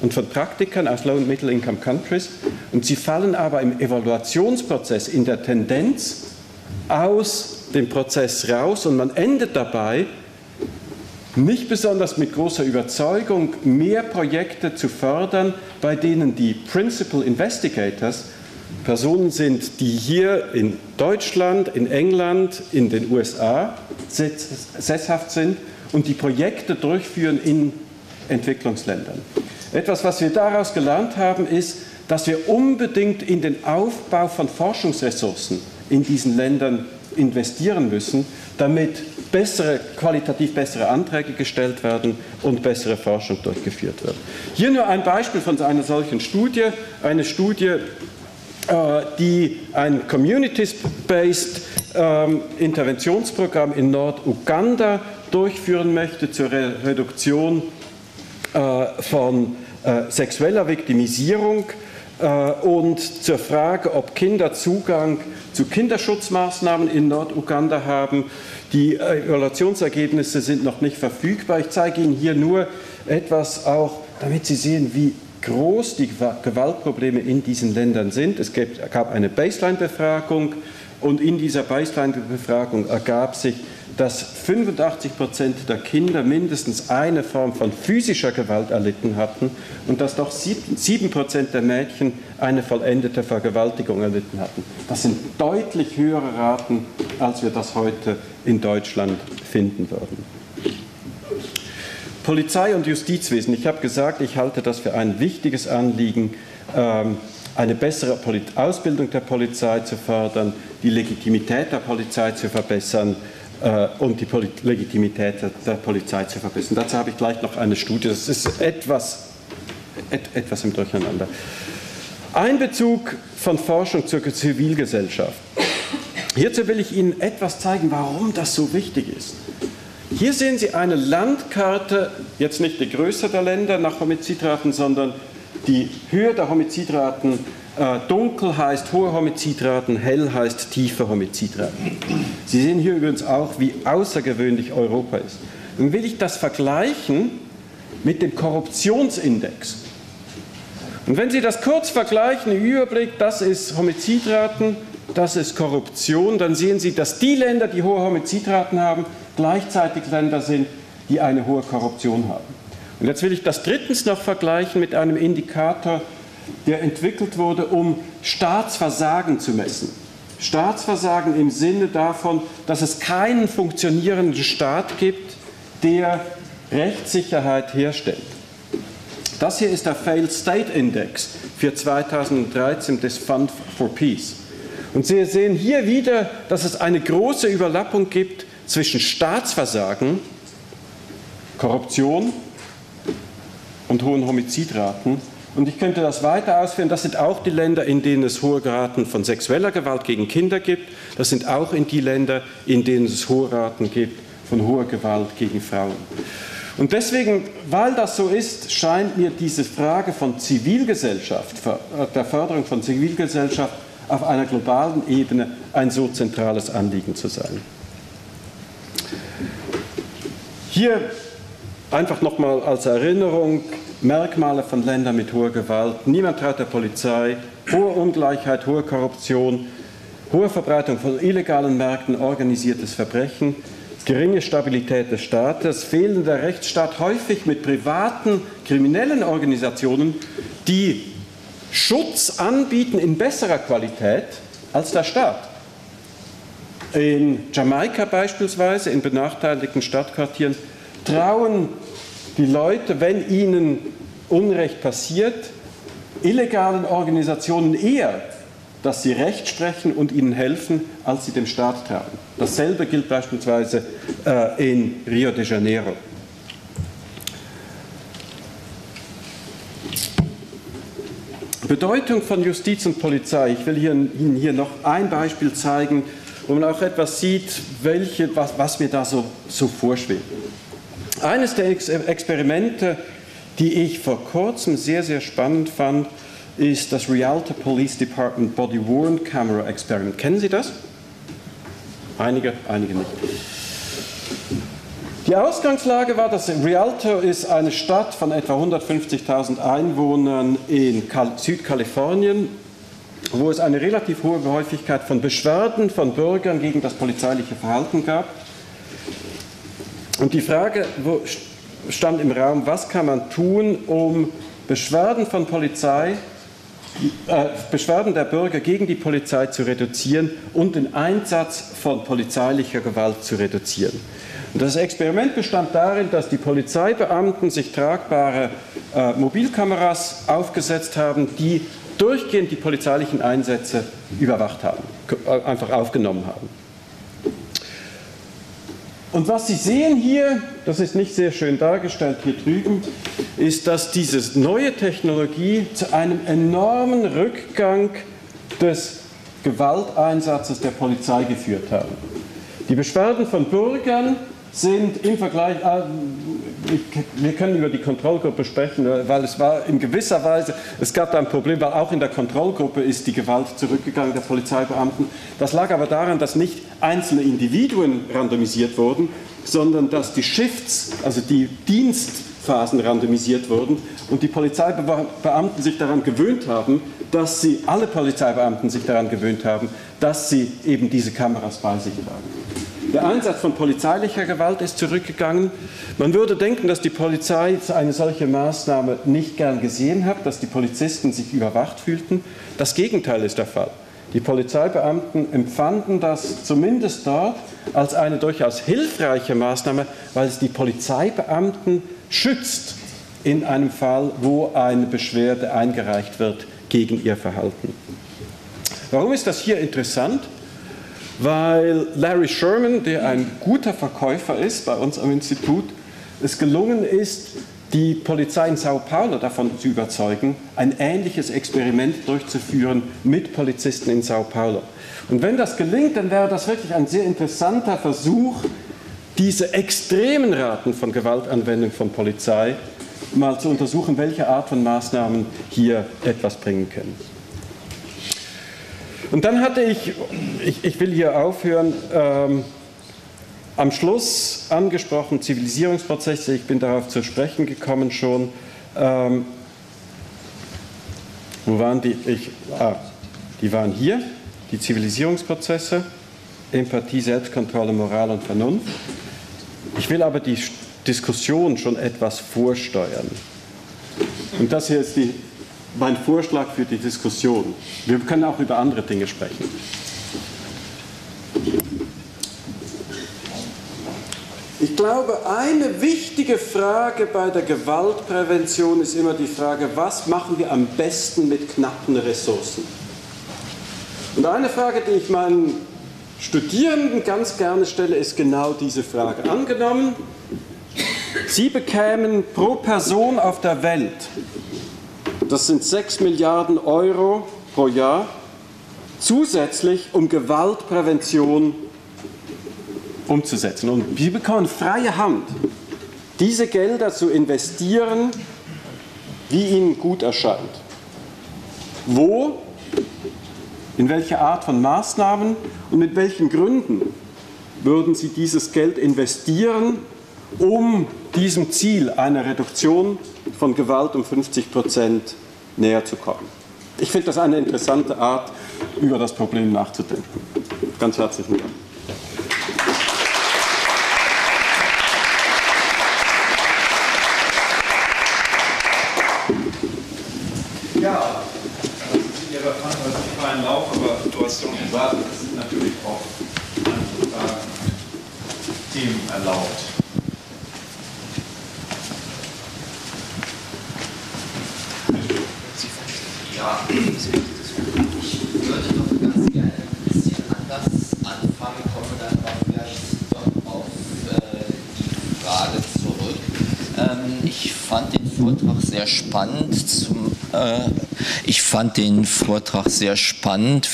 und von Praktikern aus Low- und Middle-Income-Countries, und sie fallen aber im Evaluationsprozess in der Tendenz aus dem Prozess raus, und man endet dabei nicht besonders mit großer Überzeugung, mehr Projekte zu fördern, bei denen die Principal Investigators Personen sind, die hier in Deutschland, in England, in den USA sesshaft sind und die Projekte durchführen in Entwicklungsländern. Etwas, was wir daraus gelernt haben, ist, dass wir unbedingt in den Aufbau von Forschungsressourcen in diesen Ländern investieren müssen, damit qualitativ bessere Anträge gestellt werden und bessere Forschung durchgeführt wird. Hier nur ein Beispiel von einer solchen Studie, eine Studie, die ein Communities-Based Interventionsprogramm in Norduganda durchführen möchte zur Reduktion von sexueller Viktimisierung und zur Frage, ob Kinder Zugang zu Kinderschutzmaßnahmen in Norduganda haben. Die Evaluationsergebnisse sind noch nicht verfügbar. Ich zeige Ihnen hier nur etwas auch, damit Sie sehen, wie groß die Gewaltprobleme in diesen Ländern sind. Es gab eine Baseline-Befragung, und in dieser Baseline-Befragung ergab sich, dass 85% der Kinder mindestens eine Form von physischer Gewalt erlitten hatten und dass doch 7% der Mädchen eine vollendete Vergewaltigung erlitten hatten. Das sind deutlich höhere Raten, als wir das heute in Deutschland finden würden. Polizei und Justizwesen. Ich habe gesagt, ich halte das für ein wichtiges Anliegen, eine bessere Ausbildung der Polizei zu fördern, die Legitimität der Polizei zu verbessern, und die Legitimität der Polizei zu verbessern. Dazu habe ich gleich noch eine Studie, das ist etwas im Durcheinander. Einbezug von Forschung zur Zivilgesellschaft. Hierzu will ich Ihnen etwas zeigen, warum das so wichtig ist. Hier sehen Sie eine Landkarte, jetzt nicht die Größe der Länder nach Homizidraten, sondern die Höhe der Homizidraten. Dunkel heißt hohe Homizidraten, hell heißt tiefe Homizidraten. Sie sehen hier übrigens auch, wie außergewöhnlich Europa ist. Nun will ich das vergleichen mit dem Korruptionsindex. Und wenn Sie das kurz vergleichen, im Überblick, das ist Homizidraten, das ist Korruption, dann sehen Sie, dass die Länder, die hohe Homizidraten haben, gleichzeitig Länder sind, die eine hohe Korruption haben. Und jetzt will ich das drittens noch vergleichen mit einem Indikator, der entwickelt wurde, um Staatsversagen zu messen. Staatsversagen im Sinne davon, dass es keinen funktionierenden Staat gibt, der Rechtssicherheit herstellt. Das hier ist der Failed State Index für 2013 des Fund for Peace. Und Sie sehen hier wieder, dass es eine große Überlappung gibt zwischen Staatsversagen, Korruption und hohen Homizidraten. Und ich könnte das weiter ausführen. Das sind auch die Länder, in denen es hohe Raten von sexueller Gewalt gegen Kinder gibt. Das sind auch die Länder, in denen es hohe Raten gibt von hoher Gewalt gegen Frauen. Und deswegen, weil das so ist, scheint mir diese Frage von Zivilgesellschaft, der Förderung von Zivilgesellschaft auf einer globalen Ebene ein so zentrales Anliegen zu sein. Hier einfach nochmal als Erinnerung Merkmale von Ländern mit hoher Gewalt. Niemand traut der Polizei, hohe Ungleichheit, hohe Korruption, hohe Verbreitung von illegalen Märkten, organisiertes Verbrechen, geringe Stabilität des Staates, fehlender Rechtsstaat, häufig mit privaten kriminellen Organisationen, die Schutz anbieten in besserer Qualität als der Staat. In Jamaika beispielsweise, in benachteiligten Stadtquartieren, trauen die Leute, wenn ihnen Unrecht passiert, illegalen Organisationen eher, dass sie Recht sprechen und ihnen helfen, als sie dem Staat trauen. Dasselbe gilt beispielsweise in Rio de Janeiro. Bedeutung von Justiz und Polizei. Ich will Ihnen hier noch ein Beispiel zeigen, wo man auch etwas sieht, was mir da so vorschwebt. Eines der Experimente, die ich vor kurzem sehr, sehr spannend fand, ist das Rialto Police Department Body-Worn Camera Experiment. Kennen Sie das? Einige nicht. Die Ausgangslage war, dass Rialto ist eine Stadt von etwa 150.000 Einwohnern in Südkalifornien, wo es eine relativ hohe Häufigkeit von Beschwerden von Bürgern gegen das polizeiliche Verhalten gab. Und die Frage stand im Raum, was kann man tun, um Beschwerden der Bürger gegen die Polizei zu reduzieren und den Einsatz von polizeilicher Gewalt zu reduzieren. Und das Experiment bestand darin, dass die Polizeibeamten sich tragbare Mobilkameras aufgesetzt haben, die durchgehend die polizeilichen Einsätze überwacht haben, einfach aufgenommen haben. Und was Sie sehen hier, das ist nicht sehr schön dargestellt hier drüben, ist, dass diese neue Technologie zu einem enormen Rückgang des Gewalteinsatzes der Polizei geführt hat. Die Beschwerden von Bürgern sind im Vergleich, wir können über die Kontrollgruppe sprechen, weil es war in gewisser Weise, es gab da ein Problem, weil auch in der Kontrollgruppe ist die Gewalt zurückgegangen der Polizeibeamten. Das lag aber daran, dass nicht einzelne Individuen randomisiert wurden, sondern dass die Shifts, also die Dienstphasen randomisiert wurden und die Polizeibeamten sich daran gewöhnt haben, dass sie, alle Polizeibeamten sich daran gewöhnt haben, dass sie eben diese Kameras bei sich tragen. Der Einsatz von polizeilicher Gewalt ist zurückgegangen. Man würde denken, dass die Polizei eine solche Maßnahme nicht gern gesehen hat, dass die Polizisten sich überwacht fühlten. Das Gegenteil ist der Fall. Die Polizeibeamten empfanden das zumindest dort als eine durchaus hilfreiche Maßnahme, weil es die Polizeibeamten schützt in einem Fall, wo eine Beschwerde eingereicht wird gegen ihr Verhalten. Warum ist das hier interessant? weil Larry Sherman, der ein guter Verkäufer ist bei uns am Institut, es gelungen ist, die Polizei in Sao Paulo davon zu überzeugen, ein ähnliches Experiment durchzuführen mit Polizisten in Sao Paulo. Und wenn das gelingt, dann wäre das wirklich ein sehr interessanter Versuch, diese extremen Raten von Gewaltanwendung von Polizei mal zu untersuchen, welche Art von Maßnahmen hier etwas bringen können. Und dann hatte ich will hier aufhören, am Schluss angesprochen, Zivilisierungsprozesse, ich bin darauf zu sprechen gekommen schon. Wo waren die? Die waren hier, die Zivilisierungsprozesse, Empathie, Selbstkontrolle, Moral und Vernunft. Ich will aber die Diskussion schon etwas vorsteuern. Und das hier ist mein Vorschlag für die Diskussion. Wir können auch über andere Dinge sprechen. Ich glaube, eine wichtige Frage bei der Gewaltprävention ist immer die Frage, was machen wir am besten mit knappen Ressourcen? Und eine Frage, die ich meinen Studierenden ganz gerne stelle, ist genau diese Frage. Angenommen, Sie bekämen pro Person auf der Welt, das sind 6 Milliarden Euro pro Jahr, zusätzlich, um Gewaltprävention umzusetzen. Und Sie bekommen freie Hand, diese Gelder zu investieren, wie Ihnen gut erscheint. Wo, in welche Art von Maßnahmen und mit welchen Gründen würden Sie dieses Geld investieren, um diesem Ziel einer Reduktion von Gewalt um 50% näher zu kommen? Ich finde das eine interessante Art, über das Problem nachzudenken. Ganz herzlichen Dank. Ja, das ist in Ihrer freien Lauf, aber du hast schon gesagt, es sind natürlich auch andere Themen erlaubt. Ja, ich würde doch ganz gerne ein bisschen anders anfangen, komme dann aber vielleicht doch auf die Frage zurück. Ich fand den Vortrag sehr spannend.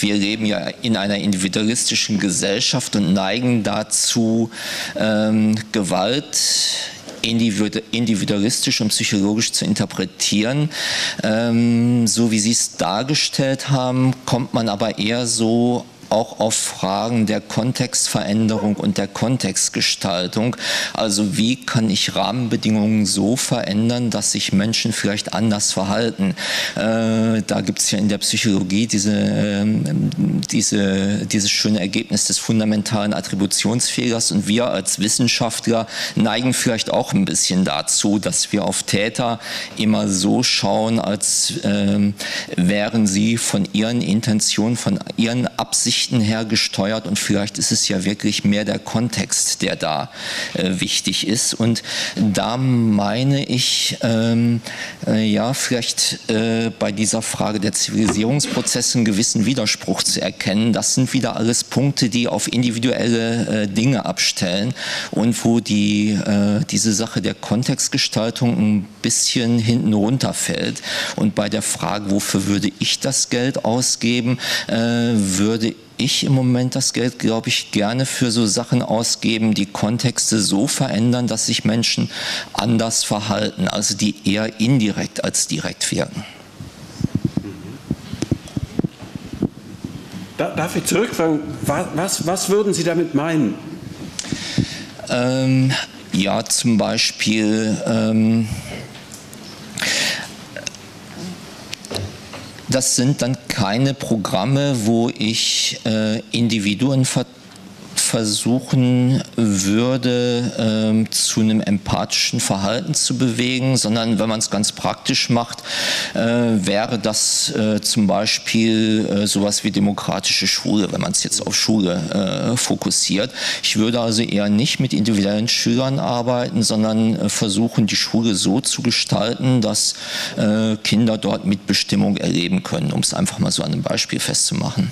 Wir leben ja in einer individualistischen Gesellschaft und neigen dazu, Gewalt individualistisch und psychologisch zu interpretieren. So wie Sie es dargestellt haben, kommt man aber eher so auch auf Fragen der Kontextveränderung und der Kontextgestaltung. Also wie kann ich Rahmenbedingungen so verändern, dass sich Menschen vielleicht anders verhalten? Da gibt es ja in der Psychologie dieses schöne Ergebnis des fundamentalen Attributionsfehlers, und wir als Wissenschaftler neigen vielleicht auch ein bisschen dazu, dass wir auf Täter immer so schauen, als wären sie von ihren Intentionen, von ihren Absichten her gesteuert, und vielleicht ist es ja wirklich mehr der Kontext, der da wichtig ist. Und da meine ich, ja, vielleicht bei dieser Frage der Zivilisierungsprozesse einen gewissen Widerspruch zu erkennen. Das sind wieder alles Punkte, die auf individuelle Dinge abstellen und wo diese Sache der Kontextgestaltung ein bisschen hinten runterfällt. Und bei der Frage, wofür würde ich das Geld ausgeben, würde ich im Moment das Geld, glaube ich, gerne für so Sachen ausgeben, die Kontexte so verändern, dass sich Menschen anders verhalten, also die eher indirekt als direkt wirken. Darf ich zurückfragen, was würden Sie damit meinen? Ja, zum Beispiel... das sind dann keine Programme, wo ich Individuen versuchen würde, zu einem empathischen Verhalten zu bewegen, sondern wenn man es ganz praktisch macht, wäre das zum Beispiel sowas wie demokratische Schule, wenn man es jetzt auf Schule fokussiert. Ich würde also eher nicht mit individuellen Schülern arbeiten, sondern versuchen, die Schule so zu gestalten, dass Kinder dort Mitbestimmung erleben können, um es einfach mal so an einem Beispiel festzumachen.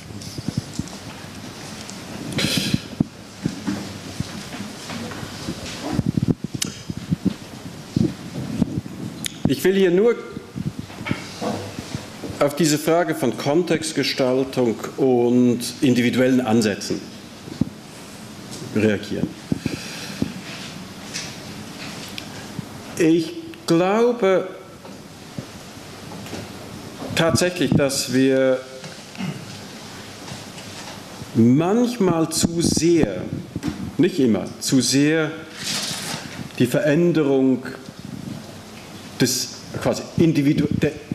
Ich will hier nur auf diese Frage von Kontextgestaltung und individuellen Ansätzen reagieren. Ich glaube tatsächlich, dass wir manchmal zu sehr, nicht immer, zu sehr die Veränderung des quasi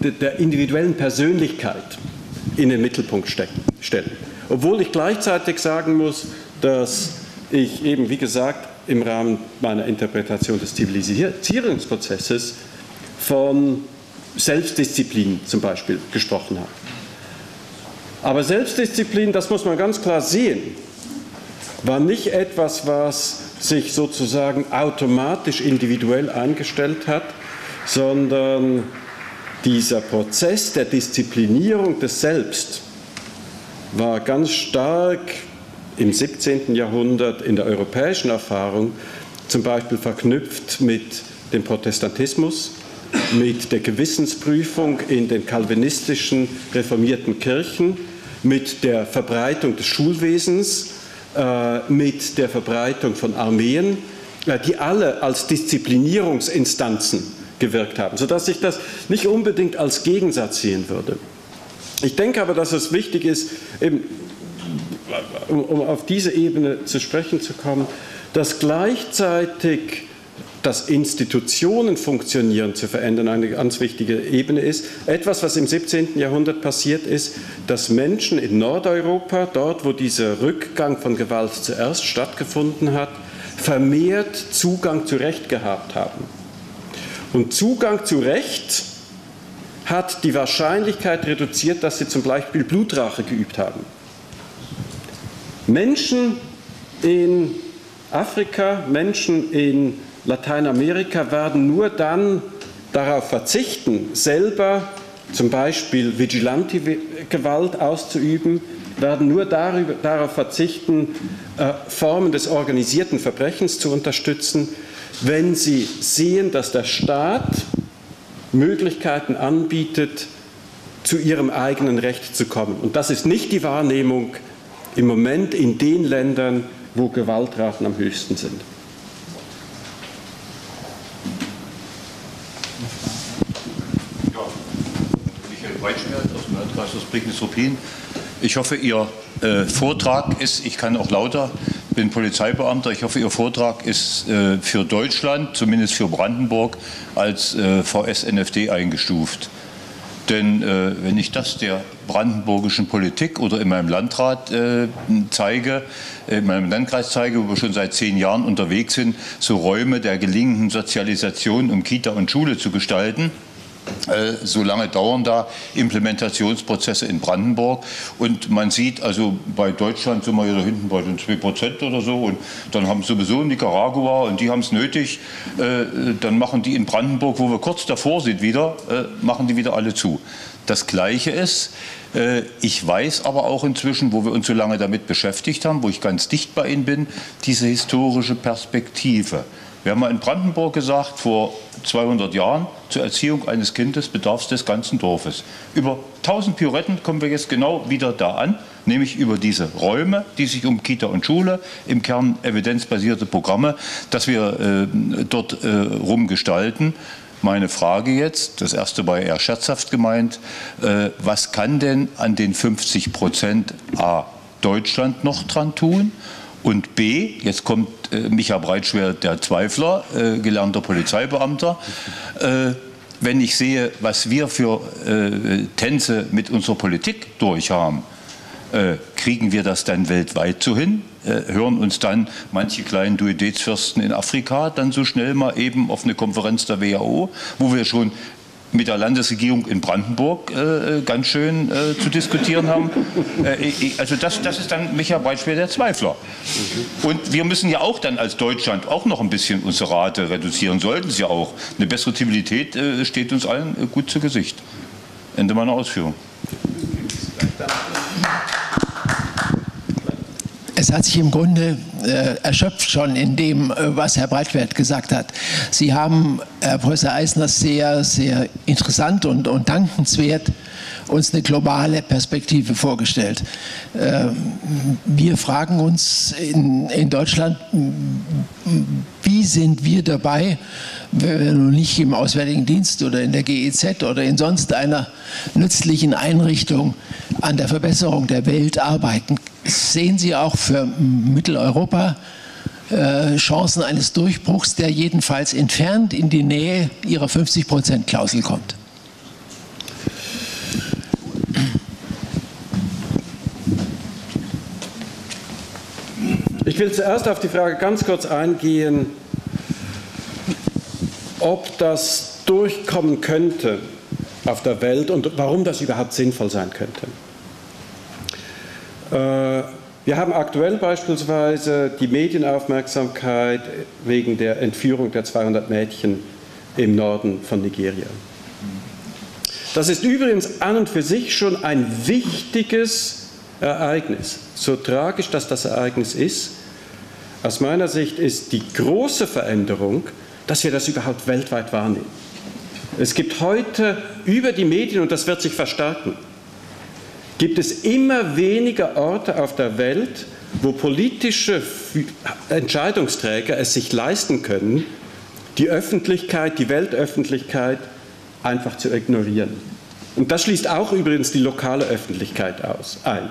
der individuellen Persönlichkeit in den Mittelpunkt stellen. Obwohl ich gleichzeitig sagen muss, dass ich eben, wie gesagt, im Rahmen meiner Interpretation des Zivilisierungsprozesses von Selbstdisziplin zum Beispiel gesprochen habe. Aber Selbstdisziplin, das muss man ganz klar sehen, war nicht etwas, was sich sozusagen automatisch individuell eingestellt hat, sondern dieser Prozess der Disziplinierung des Selbst war ganz stark im 17. Jahrhundert in der europäischen Erfahrung zum Beispiel verknüpft mit dem Protestantismus, mit der Gewissensprüfung in den calvinistischen reformierten Kirchen, mit der Verbreitung des Schulwesens, mit der Verbreitung von Armeen, die alle als Disziplinierungsinstanzen gewirkt haben, sodass ich das nicht unbedingt als Gegensatz sehen würde. Ich denke aber, dass es wichtig ist, eben, um auf diese Ebene zu sprechen zu kommen, dass gleichzeitig das Institutionen funktionieren zu verändern eine ganz wichtige Ebene ist. Etwas, was im 17. Jahrhundert passiert ist, dass Menschen in Nordeuropa, dort wo dieser Rückgang von Gewalt zuerst stattgefunden hat, vermehrt Zugang zu Recht gehabt haben. Und Zugang zu Recht hat die Wahrscheinlichkeit reduziert, dass sie zum Beispiel Blutrache geübt haben. Menschen in Afrika, Menschen in Lateinamerika werden nur dann darauf verzichten, selber zum Beispiel Vigilante-Gewalt auszuüben, werden nur darauf verzichten, Formen des organisierten Verbrechens zu unterstützen, wenn sie sehen, dass der Staat Möglichkeiten anbietet, zu ihrem eigenen Recht zu kommen. Und das ist nicht die Wahrnehmung im Moment in den Ländern, wo Gewaltraten am höchsten sind. Ich hoffe, Ihr Vortrag ist, ich kann auch lauter, bin Polizeibeamter, ich hoffe, Ihr Vortrag ist für Deutschland, zumindest für Brandenburg, als VS-NFD eingestuft. Denn wenn ich das der brandenburgischen Politik oder in meinem Landrat zeige, in meinem Landkreis zeige, wo wir schon seit 10 Jahren unterwegs sind, so Räume der gelingenden Sozialisation, um Kita und Schule zu gestalten, so lange dauern da Implementationsprozesse in Brandenburg. Und man sieht, also bei Deutschland sind wir ja da hinten bei den 2% oder so. Und dann haben sowieso Nicaragua und die haben es nötig. Dann machen die in Brandenburg, wo wir kurz davor sind wieder, machen die wieder alle zu. Das Gleiche ist, ich weiß aber auch inzwischen, wo wir uns so lange damit beschäftigt haben, wo ich ganz dicht bei Ihnen bin, diese historische Perspektive. Wir haben mal in Brandenburg gesagt, vor 200 Jahren zur Erziehung eines Kindes bedarf es des ganzen Dorfes. Über 1000 Pirouetten kommen wir jetzt genau wieder da an, nämlich über diese Räume, die sich um Kita und Schule, im Kern evidenzbasierte Programme, dass wir dort rumgestalten. Meine Frage jetzt, das erste war eher scherzhaft gemeint, was kann denn an den 50% A Deutschland noch dran tun? Und B, jetzt kommt Micha Breitschwert, der Zweifler, gelernter Polizeibeamter. Wenn ich sehe, was wir für Tänze mit unserer Politik durchhaben, kriegen wir das dann weltweit so hin? Hören uns dann manche kleinen Duodezfürsten in Afrika dann so schnell mal eben auf eine Konferenz der WHO, wo wir schon mit der Landesregierung in Brandenburg ganz schön zu diskutieren haben. Also das ist dann Micha Breitschwert, der Zweifler. Und wir müssen ja auch dann als Deutschland auch noch ein bisschen unsere Rate reduzieren, sollten es ja auch. Eine bessere Zivilität steht uns allen gut zu Gesicht. Ende meiner Ausführung. Es hat sich im Grunde erschöpft schon in dem, was Herr Breitwert gesagt hat. Sie haben, Herr Professor Eisner, sehr, sehr interessant und dankenswert uns eine globale Perspektive vorgestellt. Wir fragen uns in Deutschland, wie sind wir dabei, wenn wir nun nicht im Auswärtigen Dienst oder in der GEZ oder in sonst einer nützlichen Einrichtung an der Verbesserung der Welt arbeiten. Sehen Sie auch für Mitteleuropa Chancen eines Durchbruchs, der jedenfalls entfernt in die Nähe Ihrer 50%-Klausel kommt? Ich will zuerst auf die Frage ganz kurz eingehen, ob das durchkommen könnte auf der Welt und warum das überhaupt sinnvoll sein könnte. Wir haben aktuell beispielsweise die Medienaufmerksamkeit wegen der Entführung der 200 Mädchen im Norden von Nigeria. Das ist übrigens an und für sich schon ein wichtiges Ereignis. So tragisch, dass das Ereignis ist, aus meiner Sicht ist die große Veränderung, dass wir das überhaupt weltweit wahrnehmen. Es gibt heute über die Medien, und das wird sich verstärken, gibt es immer weniger Orte auf der Welt, wo politische Entscheidungsträger es sich leisten können, die Öffentlichkeit, die Weltöffentlichkeit einfach zu ignorieren. Und das schließt auch übrigens die lokale Öffentlichkeit ein.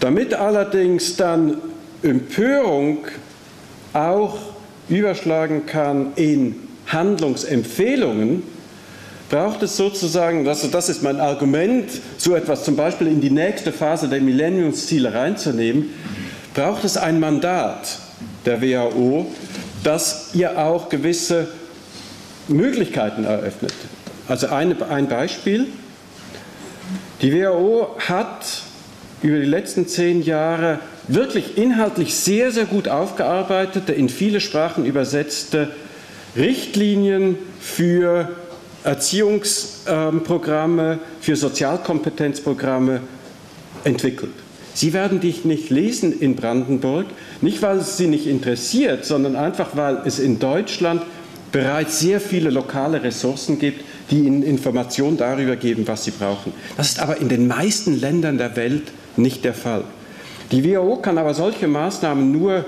Damit allerdings dann Empörung auch überschlagen kann in Handlungsempfehlungen, braucht es sozusagen, also das ist mein Argument, so etwas zum Beispiel in die nächste Phase der Millenniumsziele reinzunehmen, braucht es ein Mandat der WHO, das ihr auch gewisse Möglichkeiten eröffnet. Also ein Beispiel, die WHO hat über die letzten 10 Jahre wirklich inhaltlich sehr, sehr gut aufgearbeitete, in viele Sprachen übersetzte Richtlinien für Erziehungsprogramme, für Sozialkompetenzprogramme entwickelt. Sie werden die nicht lesen in Brandenburg, nicht weil es Sie nicht interessiert, sondern einfach weil es in Deutschland bereits sehr viele lokale Ressourcen gibt, die Ihnen Informationen darüber geben, was Sie brauchen. Das ist aber in den meisten Ländern der Welt nicht der Fall. Die WHO kann aber solche Maßnahmen nur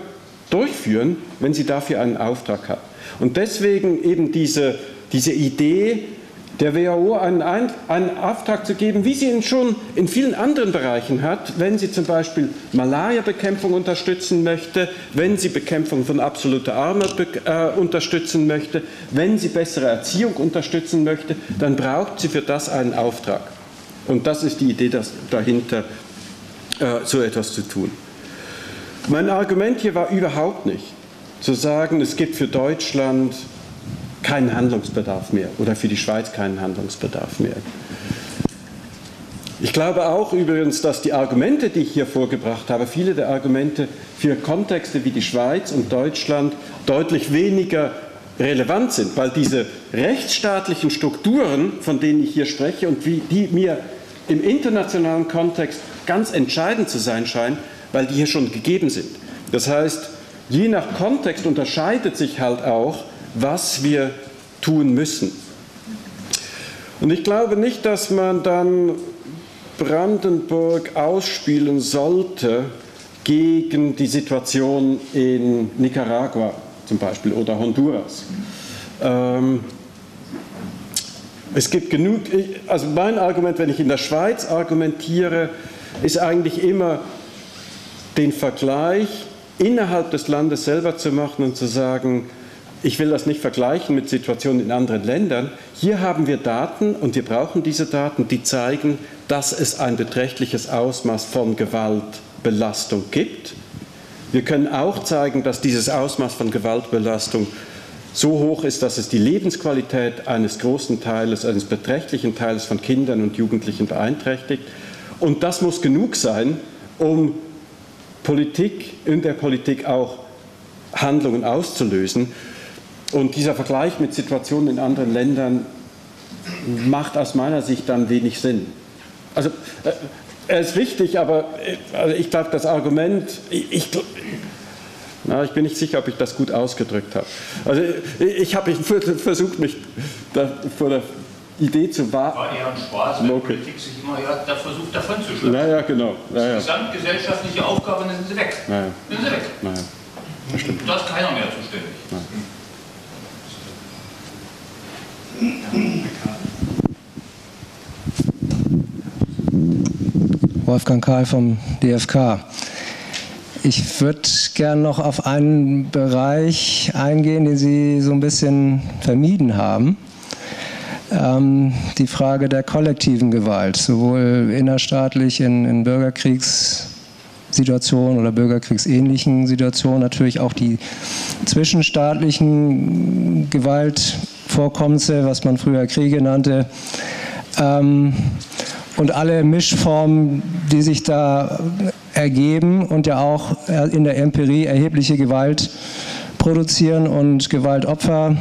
durchführen, wenn sie dafür einen Auftrag hat. Und deswegen eben diese Idee, der WHO einen Auftrag zu geben, wie sie ihn schon in vielen anderen Bereichen hat, wenn sie zum Beispiel Malaria-Bekämpfung unterstützen möchte, wenn sie Bekämpfung von absoluter Armut unterstützen möchte, wenn sie bessere Erziehung unterstützen möchte, dann braucht sie für das einen Auftrag. Und das ist die Idee, dass dahinter so etwas zu tun. Mein Argument hier war überhaupt nicht, zu sagen, es gibt für Deutschland keinen Handlungsbedarf mehr oder für die Schweiz keinen Handlungsbedarf mehr. Ich glaube auch übrigens, dass die Argumente, die ich hier vorgebracht habe, viele der Argumente für Kontexte wie die Schweiz und Deutschland deutlich weniger relevant sind, weil diese rechtsstaatlichen Strukturen, von denen ich hier spreche und die mir im internationalen Kontext ganz entscheidend zu sein scheinen, weil die hier schon gegeben sind. Das heißt, je nach Kontext unterscheidet sich halt auch, was wir tun müssen. Und ich glaube nicht, dass man dann Brandenburg ausspielen sollte gegen die Situation in Nicaragua zum Beispiel oder Honduras. Es gibt genug, also mein Argument, wenn ich in der Schweiz argumentiere, ist eigentlich immer den Vergleich innerhalb des Landes selber zu machen und zu sagen, ich will das nicht vergleichen mit Situationen in anderen Ländern. Hier haben wir Daten und wir brauchen diese Daten, die zeigen, dass es ein beträchtliches Ausmaß von Gewaltbelastung gibt. Wir können auch zeigen, dass dieses Ausmaß von Gewaltbelastung so hoch ist, dass es die Lebensqualität eines großen Teiles, eines beträchtlichen Teiles von Kindern und Jugendlichen beeinträchtigt. Und das muss genug sein, um in der Politik auch Handlungen auszulösen. Und dieser Vergleich mit Situationen in anderen Ländern macht aus meiner Sicht dann wenig Sinn. Also Er ist wichtig, aber also ich glaube, das Argument, ich bin nicht sicher, ob ich das gut ausgedrückt habe. Also ich habe versucht, mich vor der Idee zu wahren. War eher ein Spaß, wenn Politik sich immer versucht, davon zu schützen. Naja, genau. Naja. Das ist eine gesamtgesellschaftliche Aufgabe, dann sind sie weg. Naja. Dann sind sie weg. Naja. Das stimmt. Da ist keiner mehr zuständig. Naja. Wolfgang Kahl vom DFK. Ich würde gerne noch auf einen Bereich eingehen, den Sie so ein bisschen vermieden haben. Die Frage der kollektiven Gewalt, sowohl innerstaatlich in Bürgerkriegssituationen oder bürgerkriegsähnlichen Situationen, natürlich auch die zwischenstaatlichen Gewaltvorkommnisse, was man früher Kriege nannte. Und alle Mischformen, die sich da ergeben und ja auch in der Empirie erhebliche Gewalt produzieren und Gewaltopfer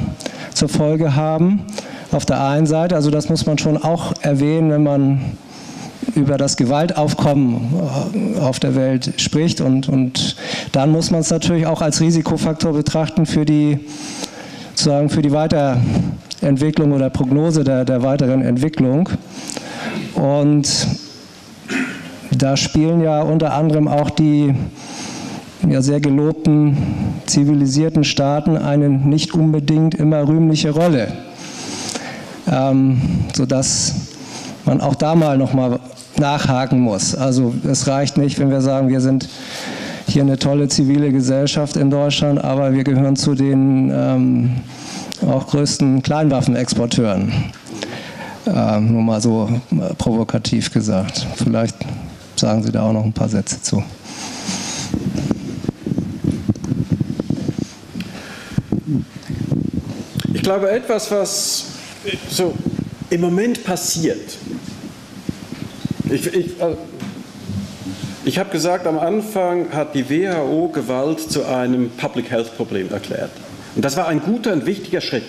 zur Folge haben. Auf der einen Seite, also das muss man schon auch erwähnen, wenn man über das Gewaltaufkommen auf der Welt spricht. Und dann muss man es natürlich auch als Risikofaktor betrachten für die, sozusagen für die Weiterentwicklung oder Prognose der weiteren Entwicklung. Und da spielen ja unter anderem auch die sehr gelobten zivilisierten Staaten eine nicht unbedingt immer rühmliche Rolle, sodass man auch da noch mal nachhaken muss. Also es reicht nicht, wenn wir sagen, wir sind hier eine tolle zivile Gesellschaft in Deutschland, aber wir gehören zu den auch größten Kleinwaffenexporteuren. Nur mal so provokativ gesagt. Vielleicht sagen Sie da auch noch ein paar Sätze zu. Ich glaube, etwas, was so im Moment passiert. Ich habe gesagt, am Anfang hat die WHO Gewalt zu einem Public Health Problem erklärt. Und das war ein guter und wichtiger Schritt.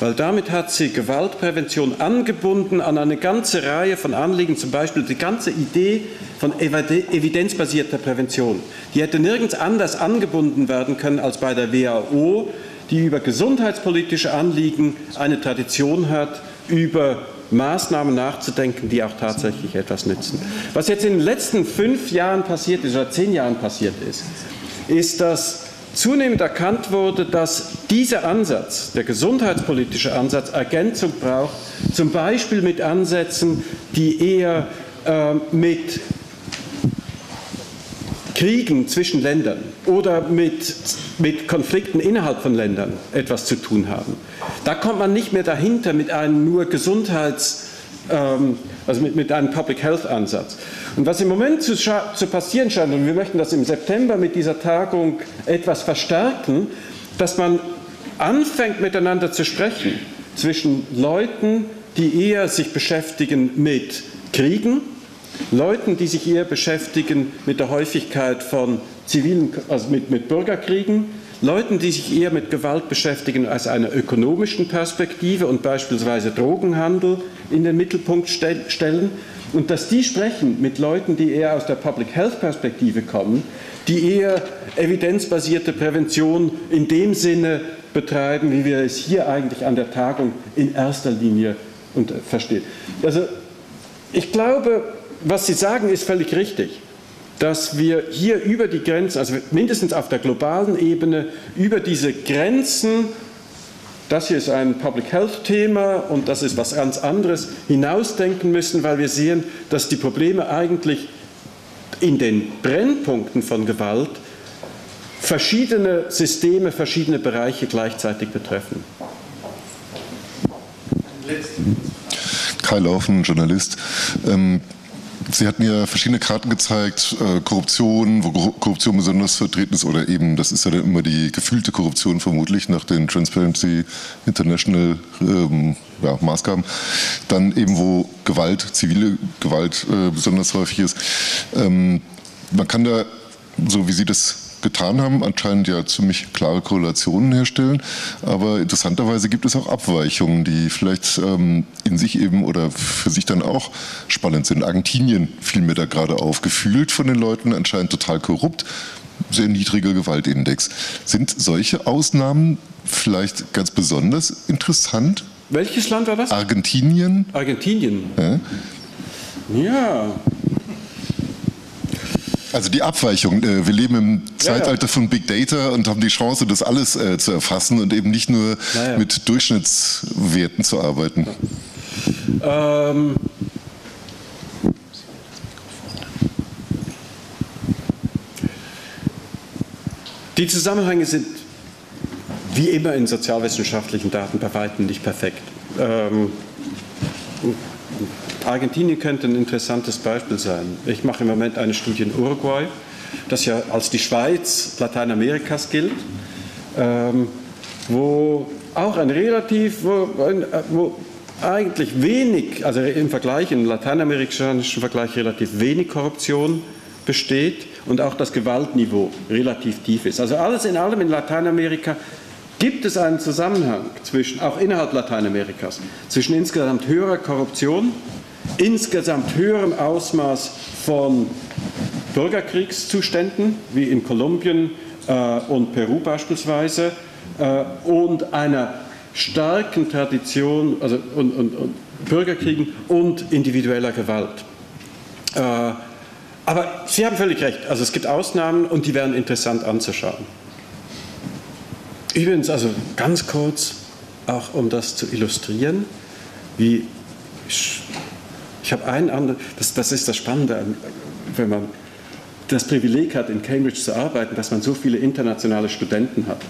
Weil damit hat sie Gewaltprävention angebunden an eine ganze Reihe von Anliegen, zum Beispiel die ganze Idee von evidenzbasierter Prävention. Die hätte nirgends anders angebunden werden können als bei der WHO, die über gesundheitspolitische Anliegen eine Tradition hat, über Maßnahmen nachzudenken, die auch tatsächlich etwas nützen. Was jetzt in den letzten 5 Jahren passiert ist oder 10 Jahren passiert ist, ist, dass zunehmend erkannt wurde, dass dieser Ansatz, der gesundheitspolitische Ansatz, Ergänzung braucht, zum Beispiel mit Ansätzen, die eher mit Kriegen zwischen Ländern oder mit Konflikten innerhalb von Ländern etwas zu tun haben. Da kommt man nicht mehr dahinter mit einem nur also mit einem Public Health Ansatz. Und was im Moment zu passieren scheint, und wir möchten das im September mit dieser Tagung etwas verstärken, dass man anfängt miteinander zu sprechen zwischen Leuten, die eher sich beschäftigen mit Kriegen, Leuten, die sich eher beschäftigen mit der Häufigkeit von zivilen, also mit Bürgerkriegen, Leuten, die sich eher mit Gewalt beschäftigen aus einer ökonomischen Perspektive und beispielsweise Drogenhandel in den Mittelpunkt stellen, und dass die sprechen mit Leuten, die eher aus der Public Health Perspektive kommen, die eher evidenzbasierte Prävention in dem Sinne betreiben, wie wir es hier eigentlich an der Tagung in erster Linie verstehen. Also ich glaube, was Sie sagen, ist völlig richtig, dass wir hier über die Grenzen, also mindestens auf der globalen Ebene, über diese Grenzen, das hier ist ein Public Health Thema und das ist was ganz anderes, hinausdenken müssen, weil wir sehen, dass die Probleme eigentlich in den Brennpunkten von Gewalt verschiedene Systeme, verschiedene Bereiche gleichzeitig betreffen. Kai Laufen, Journalist. Sie hatten ja verschiedene Karten gezeigt, Korruption, wo Korruption besonders vertreten ist, oder eben, das ist ja dann immer die gefühlte Korruption vermutlich nach den Transparency International Maßgaben, dann eben, wo Gewalt, zivile Gewalt besonders häufig ist. Man kann da, so wie Sie das getan haben, anscheinend ja ziemlich klare Korrelationen herstellen. Aber interessanterweise gibt es auch Abweichungen, die vielleicht in sich eben oder für sich dann auch spannend sind. Argentinien fiel mir da gerade auf, gefühlt von den Leuten anscheinend total korrupt, sehr niedriger Gewaltindex. Sind solche Ausnahmen vielleicht ganz besonders interessant? Welches Land war das? Argentinien. Argentinien. Ja. Also die Abweichung. Wir leben im Zeitalter von Big Data und haben die Chance, das alles zu erfassen und eben nicht nur mit Durchschnittswerten zu arbeiten. Ja. Die Zusammenhänge sind wie immer in sozialwissenschaftlichen Daten bei weitem nicht perfekt. Argentinien könnte ein interessantes Beispiel sein. Ich mache im Moment eine Studie in Uruguay, das ja als die Schweiz Lateinamerikas gilt, wo auch ein relativ, wo eigentlich wenig, also im Vergleich, im lateinamerikanischen Vergleich relativ wenig Korruption besteht und auch das Gewaltniveau relativ tief ist. Also alles in allem in Lateinamerika gibt es einen Zusammenhang zwischen, auch innerhalb Lateinamerikas, zwischen insgesamt höherer Korruption, insgesamt höherem Ausmaß von Bürgerkriegszuständen, wie in Kolumbien und Peru beispielsweise, und einer starken Tradition, also und Bürgerkriegen und individueller Gewalt. Aber Sie haben völlig recht, also es gibt Ausnahmen und die wären interessant anzuschauen. Übrigens, also ganz kurz, auch um das zu illustrieren, wie ich habe einen anderen, das ist das Spannende, wenn man das Privileg hat, in Cambridge zu arbeiten, dass man so viele internationale Studenten hat.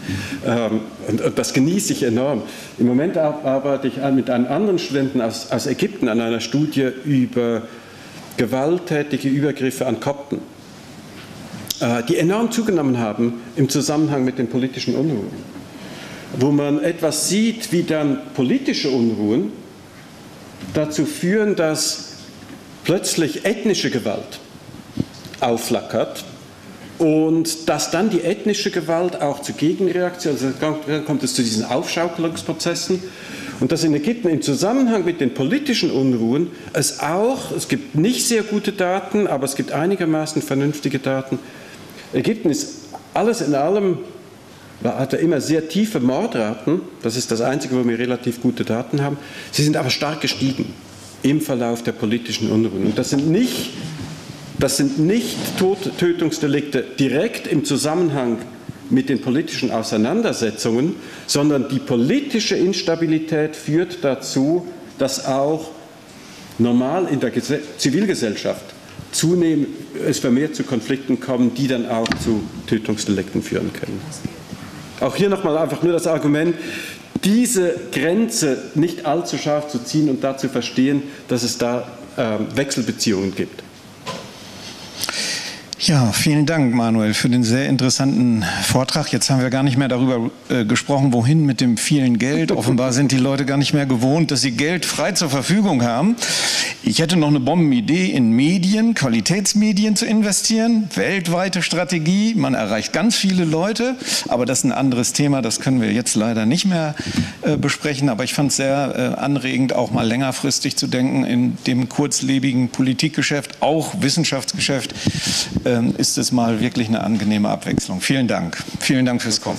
Und das genieße ich enorm. Im Moment arbeite ich mit einem anderen Studenten aus Ägypten an einer Studie über gewalttätige Übergriffe an Kopten, die enorm zugenommen haben im Zusammenhang mit den politischen Unruhen, wo man etwas sieht, wie dann politische Unruhen dazu führen, dass plötzlich ethnische Gewalt aufflackert und dass dann die ethnische Gewalt auch zu Gegenreaktionen, also dann kommt es zu diesen Aufschaukelungsprozessen. Und dass in Ägypten im Zusammenhang mit den politischen Unruhen es auch, es gibt nicht sehr gute Daten, aber es gibt einigermaßen vernünftige Daten. Ägypten ist alles in allem, hat er immer sehr tiefe Mordraten, das ist das Einzige, wo wir relativ gute Daten haben. Sie sind aber stark gestiegen im Verlauf der politischen Unruhen. Und das sind nicht Tötungsdelikte direkt im Zusammenhang mit den politischen Auseinandersetzungen, sondern die politische Instabilität führt dazu, dass auch normal in der Zivilgesellschaft zunehmend es vermehrt zu Konflikten kommen, die dann auch zu Tötungsdelikten führen können. Auch hier nochmal einfach nur das Argument, diese Grenze nicht allzu scharf zu ziehen und dazu verstehen, dass es da Wechselbeziehungen gibt. Ja, vielen Dank, Manuel, für den sehr interessanten Vortrag. Jetzt haben wir gar nicht mehr darüber gesprochen, wohin mit dem vielen Geld. Offenbar sind die Leute gar nicht mehr gewohnt, dass sie Geld frei zur Verfügung haben. Ich hätte noch eine Bombenidee, in Medien, Qualitätsmedien zu investieren. Weltweite Strategie, man erreicht ganz viele Leute. Aber das ist ein anderes Thema, das können wir jetzt leider nicht mehr besprechen. Aber ich fand es sehr anregend, auch mal längerfristig zu denken in dem kurzlebigen Politikgeschäft, auch Wissenschaftsgeschäft. Ist es mal wirklich eine angenehme Abwechslung. Vielen Dank. Vielen Dank fürs Kommen.